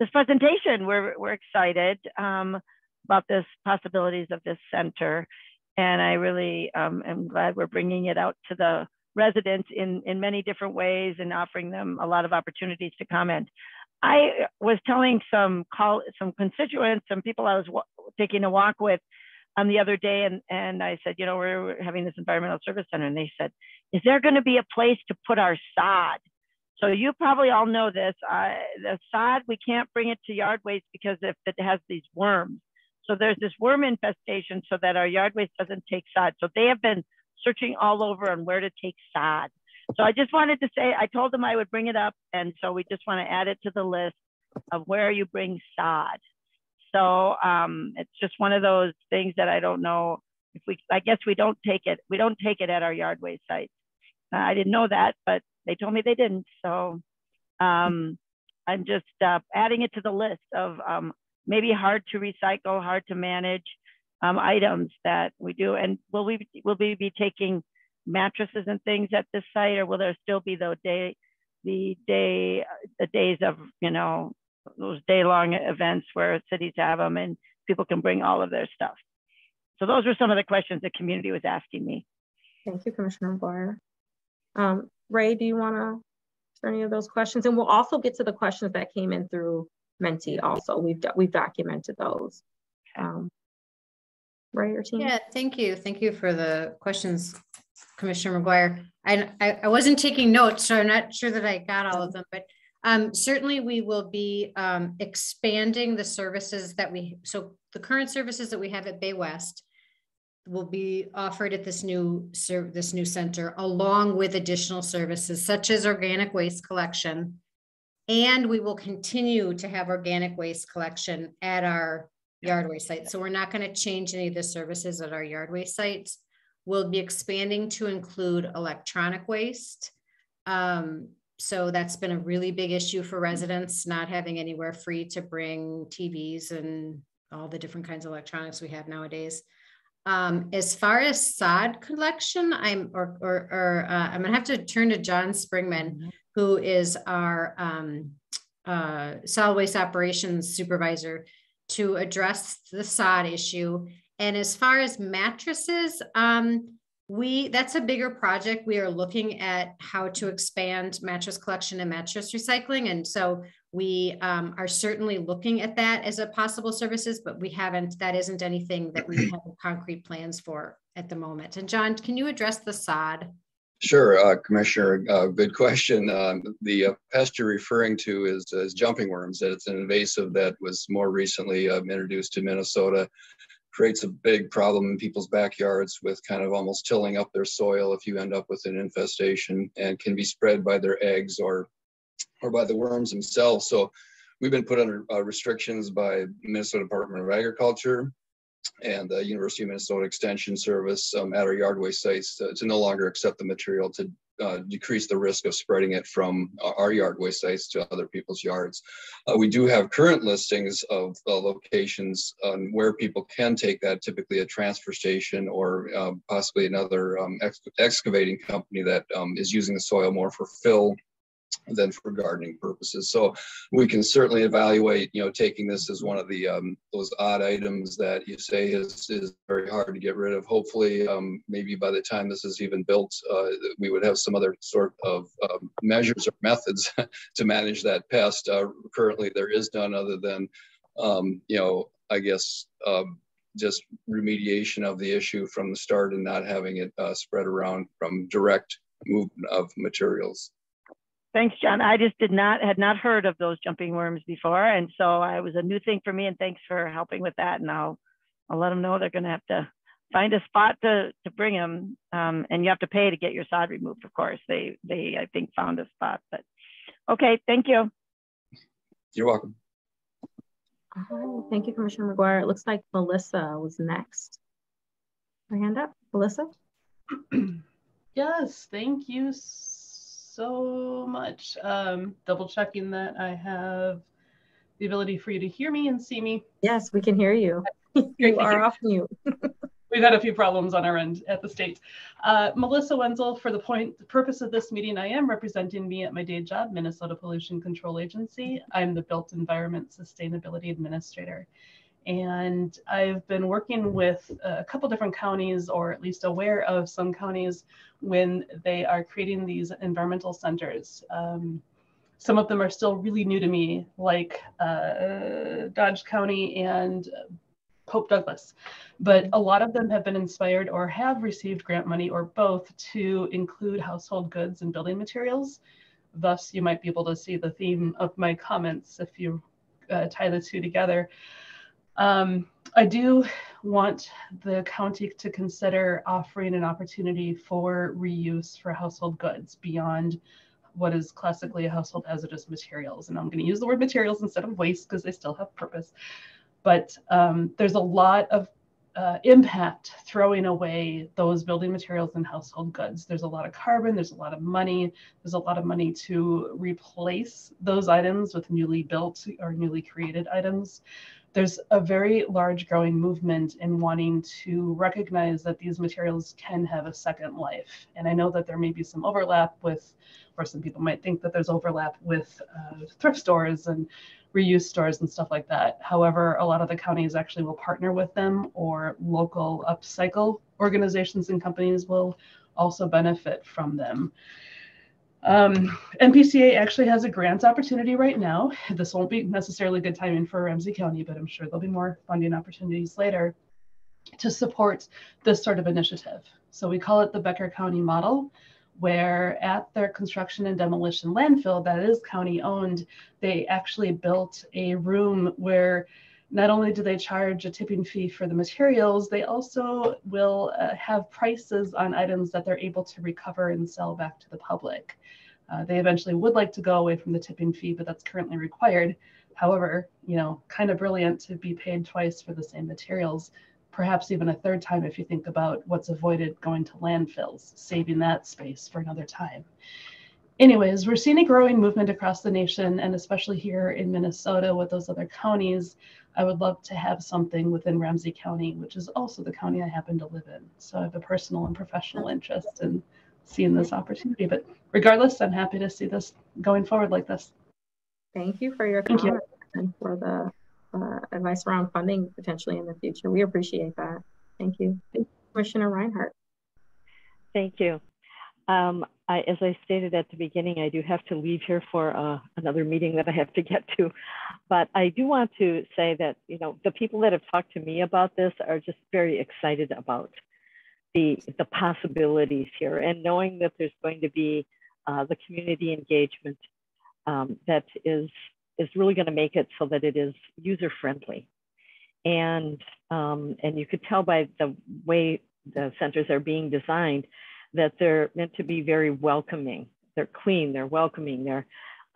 this presentation. We're, we're excited um, about this possibilities of this center. And I really um, am glad we're bringing it out to the residents in, in many different ways and offering them a lot of opportunities to comment. I was telling some call, some constituents, some people I was taking a walk with um, the other day, and, and I said, you know, we're having this environmental service center, and they said, is there going to be a place to put our sod? So you probably all know this, I, the sod, we can't bring it to yard waste because if it has these worms. So there's this worm infestation so that our yard waste doesn't take sod. So they have been searching all over on where to take sod. So I just wanted to say, I told them I would bring it up. And so we just want to add it to the list of where you bring sod. So um, it's just one of those things that I don't know if we, I guess we don't take it. We don't take it at our yard waste sites. Uh, I didn't know that, but they told me they didn't. So um, I'm just uh, adding it to the list of um, maybe hard to recycle, hard to manage, Um, items that we do. And will we will we be taking mattresses and things at this site, or will there still be the day the day the days of, you know, those day-long events where cities have them and people can bring all of their stuff? So those were some of the questions the community was asking me. Thank you, Commissioner McGuire. Um, Ray, do you want to answer any of those questions? And we'll also get to the questions that came in through Menti. Also, we've do we've documented those. Um, Right, or team? Yeah, thank you. Thank you for the questions, Commissioner McGuire. I, I, I wasn't taking notes, so I'm not sure that I got all of them, but um, certainly we will be um, expanding the services that we, so the current services that we have at Bay West will be offered at this new, this new center, along with additional services such as organic waste collection. And we will continue to have organic waste collection at our yard waste sites. So we're not going to change any of the services at our yard waste sites. We'll be expanding to include electronic waste. Um, so that's been a really big issue for residents, not having anywhere free to bring T Vs and all the different kinds of electronics we have nowadays. Um, as far as sod collection, I'm or, or, or uh, I'm gonna have to turn to John Springman, who is our um, uh, solid waste operations supervisor, to address the sod issue. And as far as mattresses, um, we that's a bigger project. We are looking at how to expand mattress collection and mattress recycling. And so we um, are certainly looking at that as a possible services, but we haven't, that isn't anything that we have concrete plans for at the moment. And John, can you address the sod? Sure, uh, Commissioner, uh, good question. Uh, the uh, pest you're referring to is, is jumping worms. It's an invasive that was more recently uh, introduced to Minnesota creates a big problem in people's backyards with kind of almost tilling up their soil if you end up with an infestation, and can be spread by their eggs or or by the worms themselves. So we've been put under uh, restrictions by Minnesota Department of Agriculture and the University of Minnesota Extension Service um, at our yardway sites to, to no longer accept the material to uh, decrease the risk of spreading it from our yardway sites to other people's yards. Uh, we do have current listings of uh, locations um, where people can take that, typically a transfer station or uh, possibly another um, ex excavating company that um, is using the soil more for fill than for gardening purposes. So we can certainly evaluate, you know, taking this as one of the um, those odd items that you say is, is very hard to get rid of. Hopefully, um, maybe by the time this is even built, uh, we would have some other sort of uh, measures or methods to manage that pest. Uh, currently, there is none other than, um, you know, I guess, uh, just remediation of the issue from the start and not having it uh, spread around from direct movement of materials. Thanks, John. I just did not, had not heard of those jumping worms before. And so it was a new thing for me, and thanks for helping with that. And I'll, I'll let them know they're gonna have to find a spot to, to bring them. Um, and you have to pay to get your sod removed, of course. They, they I think, found a spot, but okay, thank you. You're welcome. Right, thank you, Commissioner McGuire. It looks like Melissa was next. Her hand up, Melissa? Yes, thank you so much. Um, double checking that I have the ability for you to hear me and see me. Yes, we can hear you. You are off mute. We've had a few problems on our end at the state. Uh, Melissa Wenzel, for the point, the purpose of this meeting, I am representing me at my day job, Minnesota Pollution Control Agency. I'm the Built Environment Sustainability Administrator. And I've been working with a couple different counties, or at least aware of some counties, when they are creating these environmental centers. Um, some of them are still really new to me, like uh, Dodge County and Pope Douglas. But a lot of them have been inspired or have received grant money or both to include household goods and building materials. Thus, you might be able to see the theme of my comments if you uh, tie the two together. Um, I do want the county to consider offering an opportunity for reuse for household goods beyond what is classically a household hazardous materials. And I'm going to use the word materials instead of waste because they still have purpose. But um, there's a lot of uh, impact throwing away those building materials and household goods. There's a lot of carbon, there's a lot of money, there's a lot of money to replace those items with newly built or newly created items. There's a very large growing movement in wanting to recognize that these materials can have a second life. And I know that there may be some overlap with, or some people might think that there's overlap with uh, thrift stores and reuse stores and stuff like that. However, a lot of the counties actually will partner with them, or local upcycle organizations and companies will also benefit from them. Um, N P C A actually has a grants opportunity right now. This won't be necessarily good timing for Ramsey County, but I'm sure there'll be more funding opportunities later to support this sort of initiative. So we call it the Becker County model, where at their construction and demolition landfill that is county owned, they actually built a room where not only do they charge a tipping fee for the materials, they also will uh, have prices on items that they're able to recover and sell back to the public. Uh, they eventually would like to go away from the tipping fee, but that's currently required. However, you know, kind of brilliant to be paid twice for the same materials, perhaps even a third time if you think about what's avoided going to landfills, saving that space for another time. Anyways, we're seeing a growing movement across the nation, and especially here in Minnesota with those other counties. I would love to have something within Ramsey County, which is also the county I happen to live in. So I have a personal and professional interest in seeing this opportunity. But regardless, I'm happy to see this going forward like this. Thank you for your comments you. and for the uh, advice around funding potentially in the future. We appreciate that. Thank you. Thank you, Commissioner Reinhardt. Thank you. Um, I, as I stated at the beginning, I do have to leave here for uh, another meeting that I have to get to, but I do want to say that, you know, the people that have talked to me about this are just very excited about the, the possibilities here, and knowing that there's going to be uh, the community engagement um, that is, is really going to make it so that it is user friendly. And, um, and you could tell by the way the centers are being designed that they're meant to be very welcoming. They're clean, they're welcoming, they're,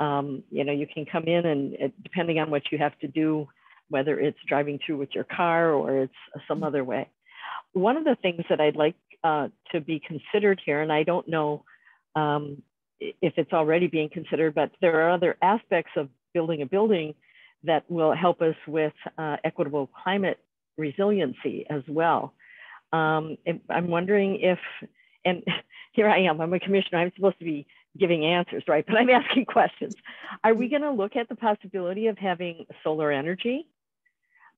um, you know, you can come in and uh, depending on what you have to do, whether it's driving through with your car or it's some other way. One of the things that I'd like uh, to be considered here, and I don't know um, if it's already being considered, but there are other aspects of building a building that will help us with uh, equitable climate resiliency as well. Um, I'm wondering if, and here I am, I'm a commissioner, I'm supposed to be giving answers, right? But I'm asking questions. Are we gonna look at the possibility of having solar energy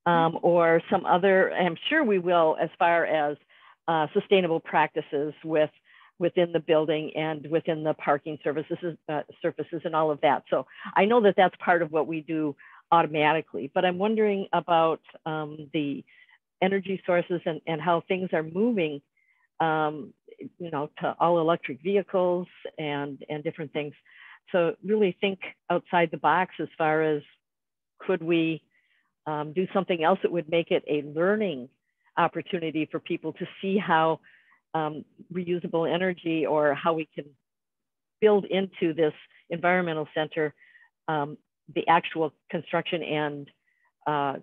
um, or some other, I'm sure we will, as far as uh, sustainable practices with within the building and within the parking services, uh, surfaces and all of that. So I know that that's part of what we do automatically, but I'm wondering about um, the energy sources and, and how things are moving, um, you know, to all electric vehicles and, and different things. So really think outside the box as far as could we um, do something else that would make it a learning opportunity for people to see how Um, reusable energy or how we can build into this environmental center um, the actual construction and uh,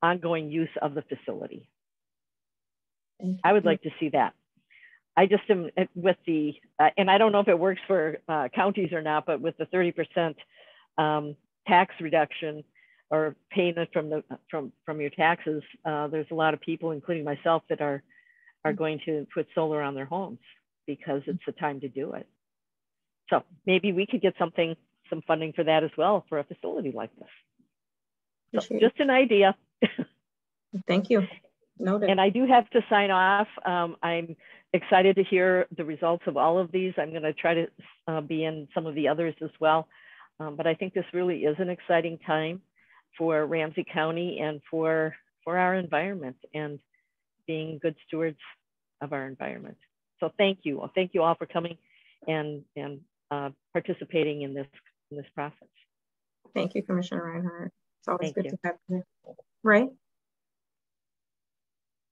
ongoing use of the facility. I would like to see that. I just am with the, uh, and I don't know if it works for uh, counties or not, but with the thirty percent um, tax reduction or payment from, the, from, from your taxes, uh, there's a lot of people, including myself, that are are going to put solar on their homes because it's the time to do it. So maybe we could get something, some funding for that as well for a facility like this. So just an idea. Thank you. Noted. And I do have to sign off. Um, I'm excited to hear the results of all of these. I'm gonna try to uh, be in some of the others as well. Um, but I think this really is an exciting time for Ramsey County and for, for our environment. And being good stewards of our environment. So thank you. Well, thank you all for coming and, and uh, participating in this, in this process. Thank you, Commissioner Reinhardt. It's always thank good you. to have you. Ray?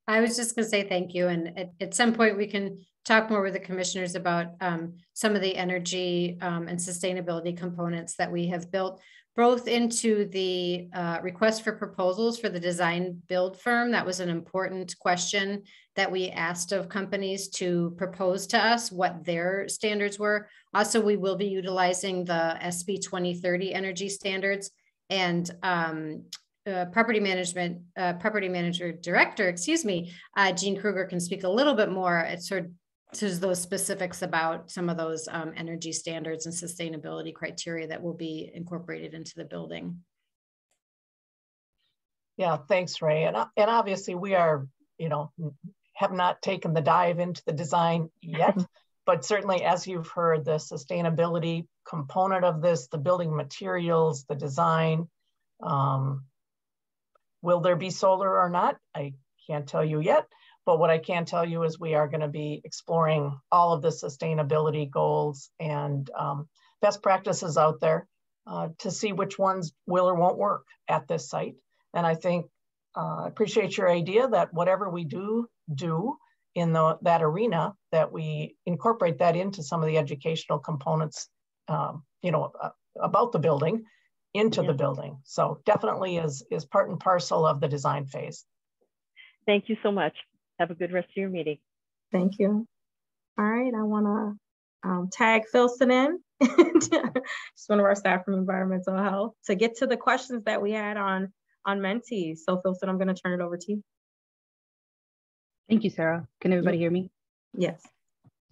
I was just gonna say thank you. And at, at some point we can talk more with the commissioners about um, some of the energy um, and sustainability components that we have built, both into the uh, request for proposals for the design build firm. That was an important question that we asked of companies to propose to us what their standards were. Also, we will be utilizing the S B twenty thirty energy standards, and um, uh, property management, uh, property manager director, excuse me, uh, Jean Krueger can speak a little bit more at sort of to those specifics about some of those um, energy standards and sustainability criteria that will be incorporated into the building. Yeah, thanks, Ray. And, and obviously we are, you know, have not taken the dive into the design yet, but certainly as you've heard, the sustainability component of this, the building materials, the design, um, will there be solar or not? I can't tell you yet. But what I can tell you is we are going to be exploring all of the sustainability goals and um, best practices out there uh, to see which ones will or won't work at this site. And I think I uh, appreciate your idea that whatever we do do in the, that arena, that we incorporate that into some of the educational components, um, you know, uh, about the building, into yeah. the building. So definitely is, is part and parcel of the design phase. Thank you so much. Have a good rest of your meeting. Thank you. All right, I want to um, tag Filson in. She's one of our staff from Environmental Health to get to the questions that we had on, on Menti. So Filson, I'm going to turn it over to you. Thank you, Sarah. Can everybody hear me? Yes.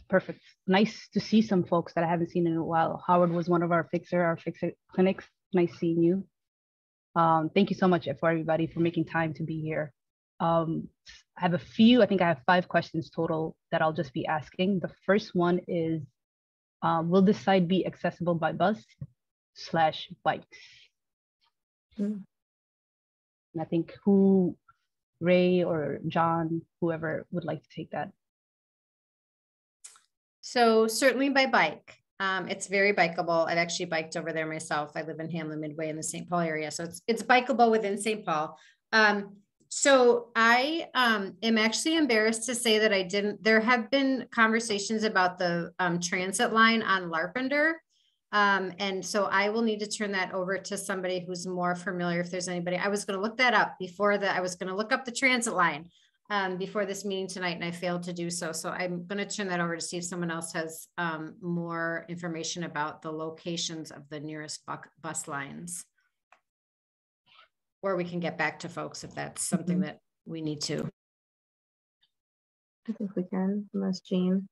Perfect. Nice to see some folks that I haven't seen in a while. Howard was one of our fixer, our fixer clinics. Nice seeing you. Um, thank you so much for everybody for making time to be here. Um, I have a few, I think I have five questions total that I'll just be asking. The first one is, uh, will this site be accessible by bus slash bikes? Mm. And I think who, Ray or John, whoever would like to take that. So certainly by bike. Um, it's very bikeable. I've actually biked over there myself. I live in Hamlin Midway in the Saint Paul area. So it's, it's bikeable within Saint Paul. Um, So I um, am actually embarrassed to say that I didn't, there have been conversations about the um, transit line on Larpenteur. Um, and so I will need to turn that over to somebody who's more familiar, if there's anybody. I was going to look that up before that. I was going to look up the transit line um, before this meeting tonight, and I failed to do so. So I'm going to turn that over to see if someone else has um, more information about the locations of the nearest bu bus lines. Or we can get back to folks if that's something mm-hmm. that we need to. I think we can, unless Jean.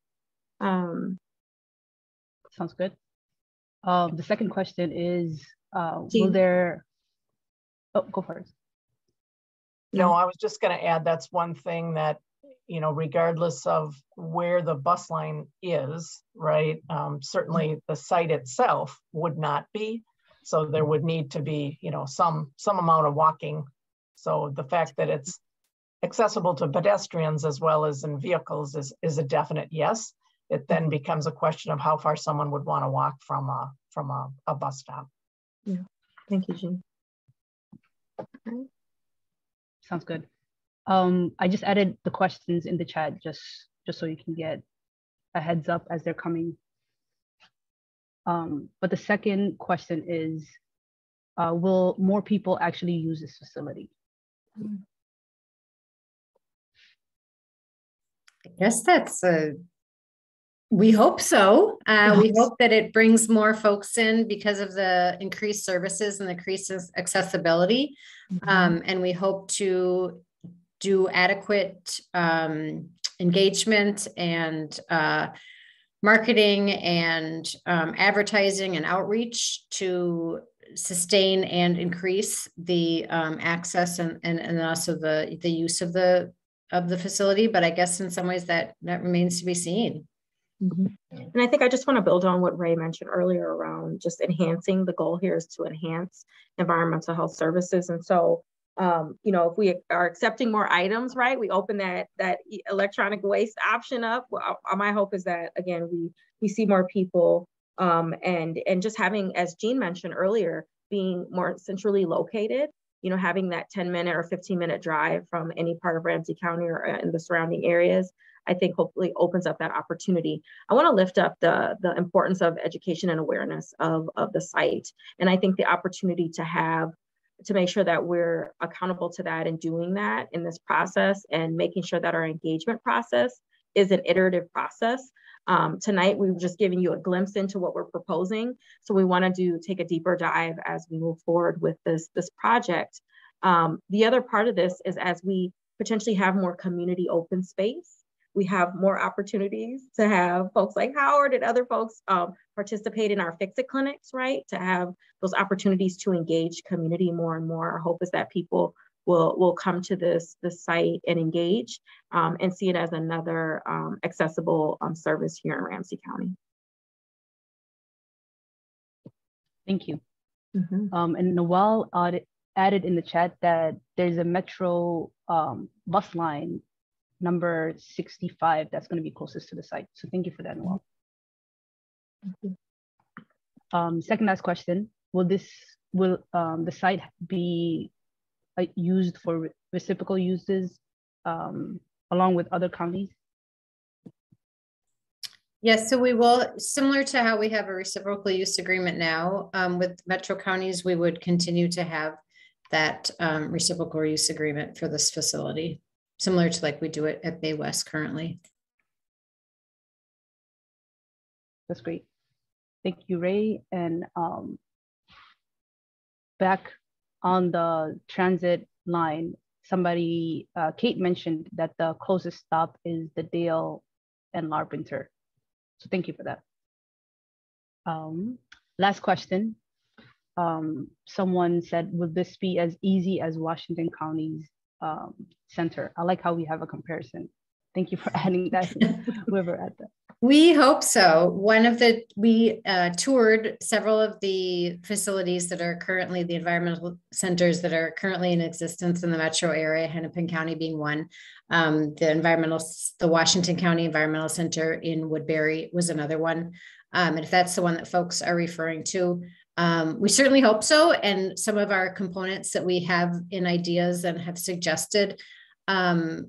Um, Sounds good. Um, the second question is, uh, will there, oh, go first. No, I was just going to add, that's one thing that, you know, regardless of where the bus line is, right, um, certainly the site itself would not be. So there would need to be, you know, some, some amount of walking. So the fact that it's accessible to pedestrians as well as in vehicles is, is a definite yes. It then becomes a question of how far someone would want to walk from a from a, a bus stop. Yeah. Thank you, Jean. Okay. Sounds good. Um, I just added the questions in the chat just just so you can get a heads up as they're coming. Um, but the second question is, uh, will more people actually use this facility? I guess that's a. We hope so. Uh, we hope that it brings more folks in because of the increased services and the increased accessibility. Mm-hmm. um, and we hope to do adequate um, engagement and uh, marketing and um, advertising and outreach to sustain and increase the um, access and, and, and also the, the use of the, of the facility. But I guess in some ways that, that remains to be seen. Mm-hmm. And I think I just want to build on what Ray mentioned earlier around just enhancing. The goal here is to enhance environmental health services. And so, um, you know, if we are accepting more items, right, we open that that electronic waste option up. Well, my hope is that, again, we we see more people um, and and just having, as Jean mentioned earlier, being more centrally located, you know, having that ten minute or fifteen minute drive from any part of Ramsey County or in the surrounding areas, I think hopefully opens up that opportunity. I want to lift up the, the importance of education and awareness of, of the site. And I think the opportunity to have, to make sure that we're accountable to that and doing that in this process and making sure that our engagement process is an iterative process. Um, tonight, we've just given you a glimpse into what we're proposing. So we want to do take a deeper dive as we move forward with this, this project. Um, the other part of this is as we potentially have more community open space, we have more opportunities to have folks like Howard and other folks um, participate in our Fix-It clinics, right? To have those opportunities to engage community more and more. Our hope is that people will, will come to this, this site and engage um, and see it as another um, accessible um, service here in Ramsey County. Thank you. Mm-hmm. um, and Noel added in the chat that there's a Metro um, bus line number sixty-five that's going to be closest to the site. So thank you for that, Noel. Um, second last question, will this, will um, the site be uh, used for re reciprocal uses um, along with other counties? Yes, so we will, similar to how we have a reciprocal use agreement now um, with Metro counties, we would continue to have that um, reciprocal use agreement for this facility, similar to like we do it at Bay West currently. That's great. Thank you, Ray. And um, back on the transit line, somebody, uh, Kate mentioned that the closest stop is the Dale and Larpenteur. So thank you for that. Um, last question. Um, someone said, would this be as easy as Washington County's Um, center? I like how we have a comparison. Thank you for adding that. Whoever added that. We hope so. One of the we uh, toured several of the facilities that are currently the environmental centers that are currently in existence in the metro area, Hennepin County being one. Um, the environmental, the Washington County Environmental Center in Woodbury was another one. um, and if that's the one that folks are referring to. Um, we certainly hope so, and some of our components that we have in ideas and have suggested um,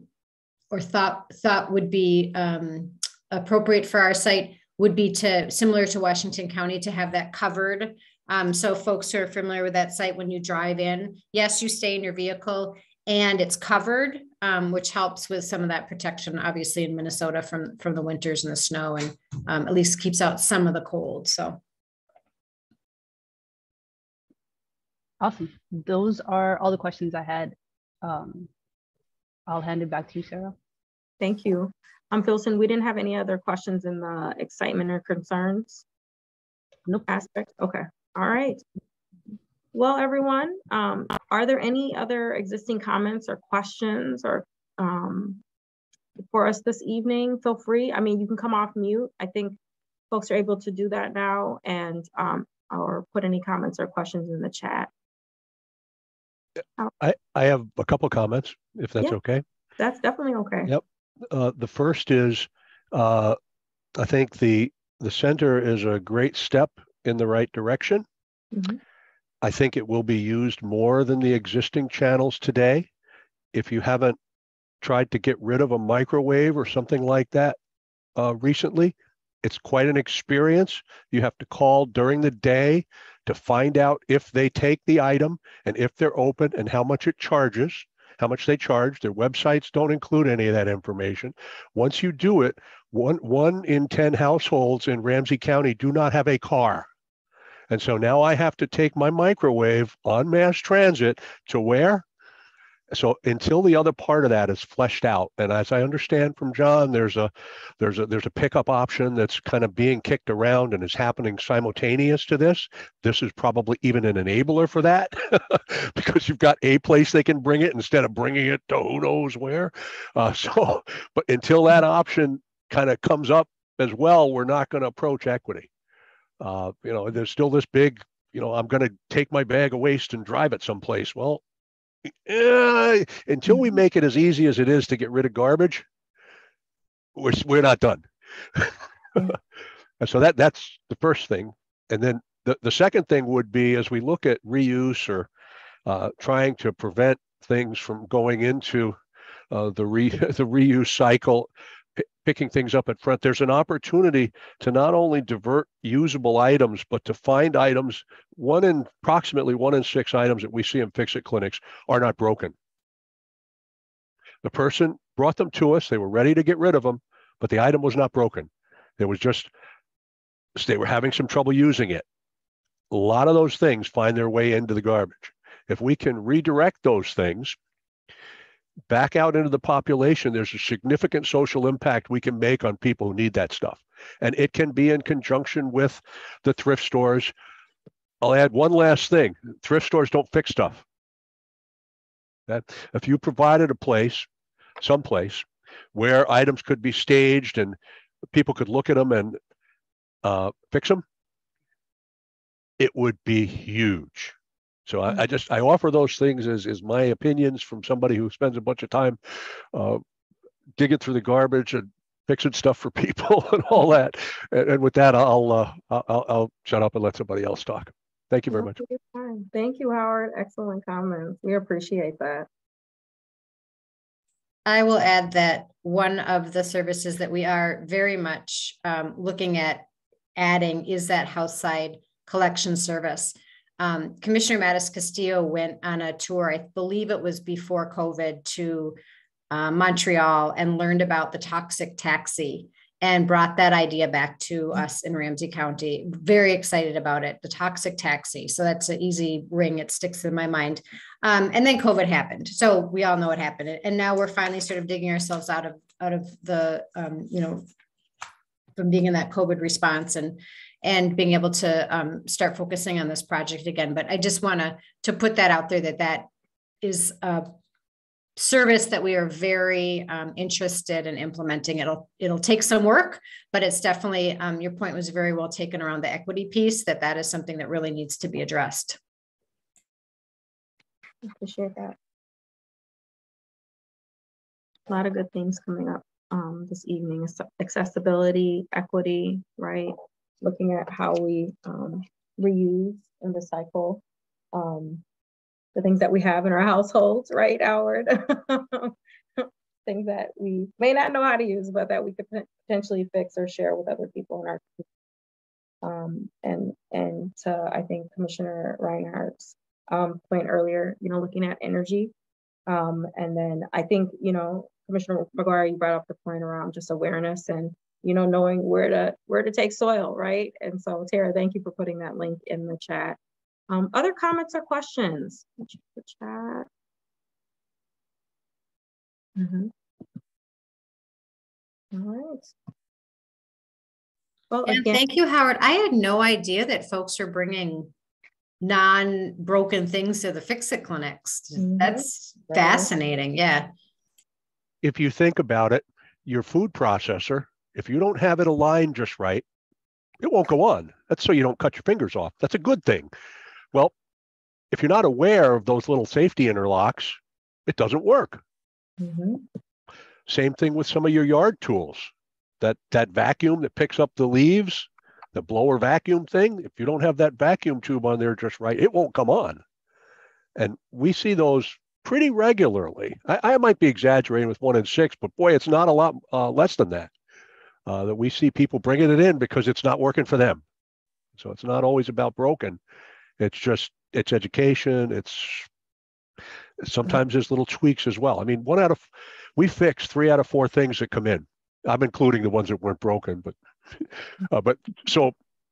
or thought, thought would be um, appropriate for our site would be to, similar to Washington County, to have that covered. Um, so folks who are familiar with that site, when you drive in, yes, you stay in your vehicle and it's covered, um, which helps with some of that protection, obviously, in Minnesota from, from the winters and the snow, and um, at least keeps out some of the cold, so. Awesome. Those are all the questions I had. Um, I'll hand it back to you, Sarah. Thank you. Um, Filson, we didn't have any other questions in the excitement or concerns? Nope. Aspect? Okay. All right. Well, everyone, um, are there any other existing comments or questions or um, for us this evening? Feel free. I mean, you can come off mute. I think folks are able to do that now, and um, or put any comments or questions in the chat. I, I have a couple comments, if that's yeah, okay. That's definitely okay. Yep. Uh, the first is, uh, I think the the center is a great step in the right direction. Mm-hmm. I think it will be used more than the existing channels today. If you haven't tried to get rid of a microwave or something like that uh, recently, it's quite an experience. You have to call during the day to find out if they take the item and if they're open and how much it charges, how much they charge. Their websites don't include any of that information. Once you do it, one, one in ten households in Ramsey County do not have a car. And so now I have to take my microwave on mass transit to where? So until the other part of that is fleshed out, and as I understand from John, there's a there's a there's a pickup option that's kind of being kicked around and is happening simultaneous to this. This is probably even an enabler for that, because you've got a place they can bring it instead of bringing it to who knows where. Uh, so, but until that option kind of comes up as well, we're not going to approach equity. Uh, you know, there's still this big, you know, I'm going to take my bag of waste and drive it someplace. Well, Uh, until we make it as easy as it is to get rid of garbage, we're, we're not done. And so that that's the first thing. And then the, the second thing would be, as we look at reuse or uh, trying to prevent things from going into uh, the, re, the reuse cycle, picking things up at front, there's an opportunity to not only divert usable items, but to find items. One in approximately one in six items that we see in fix-it clinics are not broken. The person brought them to us, they were ready to get rid of them, but the item was not broken. There was just, they were having some trouble using it. A lot of those things find their way into the garbage. If we can redirect those things back out into the population, there's a significant social impact we can make on people who need that stuff. And it can be in conjunction with the thrift stores. I'll add one last thing. Thrift stores don't fix stuff. That if you provided a place, someplace, where items could be staged and people could look at them and uh, fix them, it would be huge. So I, I just, I offer those things as, as my opinions from somebody who spends a bunch of time uh, digging through the garbage and fixing stuff for people and all that. And, and with that, I'll, uh, I'll I'll shut up and let somebody else talk. Thank you very much. Thank you, Howard. Excellent comments. We appreciate that. I will add that one of the services that we are very much um, looking at adding is that house side collection service. Um, Commissioner Mattis Castillo went on a tour, I believe it was before COVID, to uh, Montreal and learned about the toxic taxi and brought that idea back to us in Ramsey County. Very excited about it, the toxic taxi. So that's an easy ring. It sticks in my mind. Um, and then COVID happened. So we all know what happened. And now we're finally sort of digging ourselves out of, out of the, um, you know, from being in that COVID response and and being able to um, start focusing on this project again. But I just wanna to put that out there, that that is a service that we are very um, interested in implementing. It'll, it'll take some work, but it's definitely, um, your point was very well taken around the equity piece, that that is something that really needs to be addressed. I appreciate that. A lot of good things coming up um, this evening, accessibility, equity, right? looking at how we um, reuse and recycle um, the things that we have in our households, right, Howard? Things that we may not know how to use, but that we could potentially fix or share with other people in our community. Um, and and uh, I think Commissioner Reinhardt's um, point earlier, you know, looking at energy. Um, and then I think, you know, Commissioner McGuire, you brought up the point around just awareness and, you know, knowing where to where to take soil, right? And so Tara, thank you for putting that link in the chat. Um, other comments or questions? Let's check the chat. Mm-hmm. All right. Well, and again, thank you, Howard. I had no idea that folks are bringing non-broken things to the Fix-It clinics. Mm-hmm. That's right. Fascinating. Yeah. If you think about it, your food processor, if you don't have it aligned just right, it won't go on. That's so you don't cut your fingers off. That's a good thing. Well, if you're not aware of those little safety interlocks, it doesn't work. Mm-hmm. Same thing with some of your yard tools. That, that vacuum that picks up the leaves, the blower vacuum thing, if you don't have that vacuum tube on there just right, it won't come on. And we see those pretty regularly. I, I might be exaggerating with one in six, but boy, it's not a lot uh, less than that, uh, that we see people bringing it in because it's not working for them. So it's not always about broken. It's just, it's education. It's sometimes there's little tweaks as well. I mean, one out of, we fix three out of four things that come in. I'm including the ones that weren't broken, but uh, but so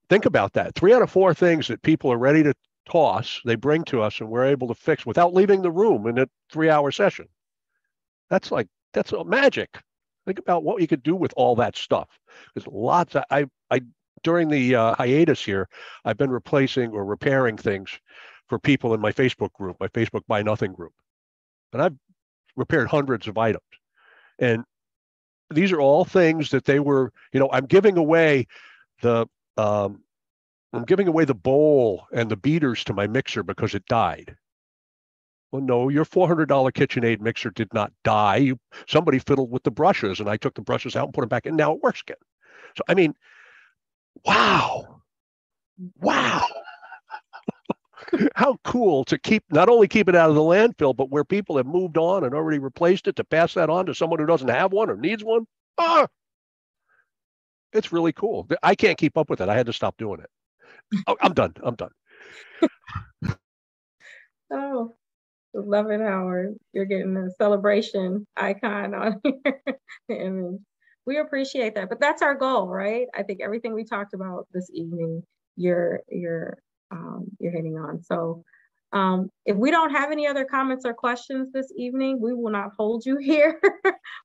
think about that. Three out of four things that people are ready to toss, they bring to us and we're able to fix without leaving the room in a three hour session. That's like, that's magic. Think about what you could do with all that stuff. There's lots of, I, I during the uh, hiatus here, I've been replacing or repairing things for people in my Facebook group, my Facebook Buy Nothing group. And I've repaired hundreds of items. And these are all things that they were, you know, I'm giving away the, um, I'm giving away the bowl and the beaters to my mixer because it died. Well, no, your four hundred dollar KitchenAid mixer did not die. You, somebody fiddled with the brushes and I took the brushes out and put them back in. Now it works again. So, I mean, wow, wow. How cool to keep, not only keep it out of the landfill, but where people have moved on and already replaced it, to pass that on to someone who doesn't have one or needs one. Ah, it's really cool. I can't keep up with it. I had to stop doing it. Oh, I'm done. I'm done. Oh, love it, Howard. You're getting a celebration icon on here. And we appreciate that, but that's our goal, right? I think everything we talked about this evening, you're, you're, Um, you're hitting on. So um, if we don't have any other comments or questions this evening, we will not hold you here.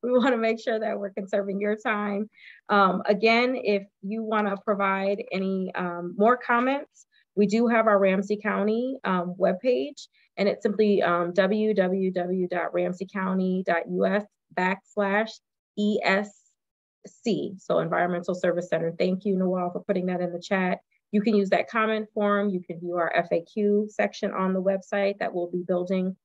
We want to make sure that we're conserving your time. Um, again, if you want to provide any um, more comments, we do have our Ramsey County um, webpage, and it's simply um, w w w dot ramsey county dot u s backslash E S C. So Environmental Service Center. Thank you, Nawal, for putting that in the chat. You can use that comment form. You can view our F A Q section on the website that we'll be building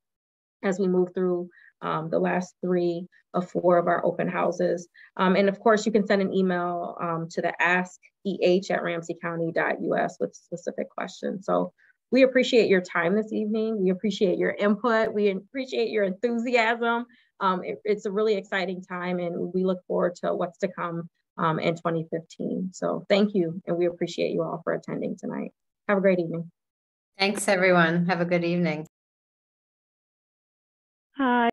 as we move through um, the last three of four of our open houses. Um, and of course, you can send an email um, to the ask E H at ramsey county dot u s with specific questions. So we appreciate your time this evening. We appreciate your input. We appreciate your enthusiasm. Um, it, it's a really exciting time, and we look forward to what's to come Um, in twenty fifteen. So thank you. And we appreciate you all for attending tonight. Have a great evening. Thanks, everyone. Have a good evening. Hi.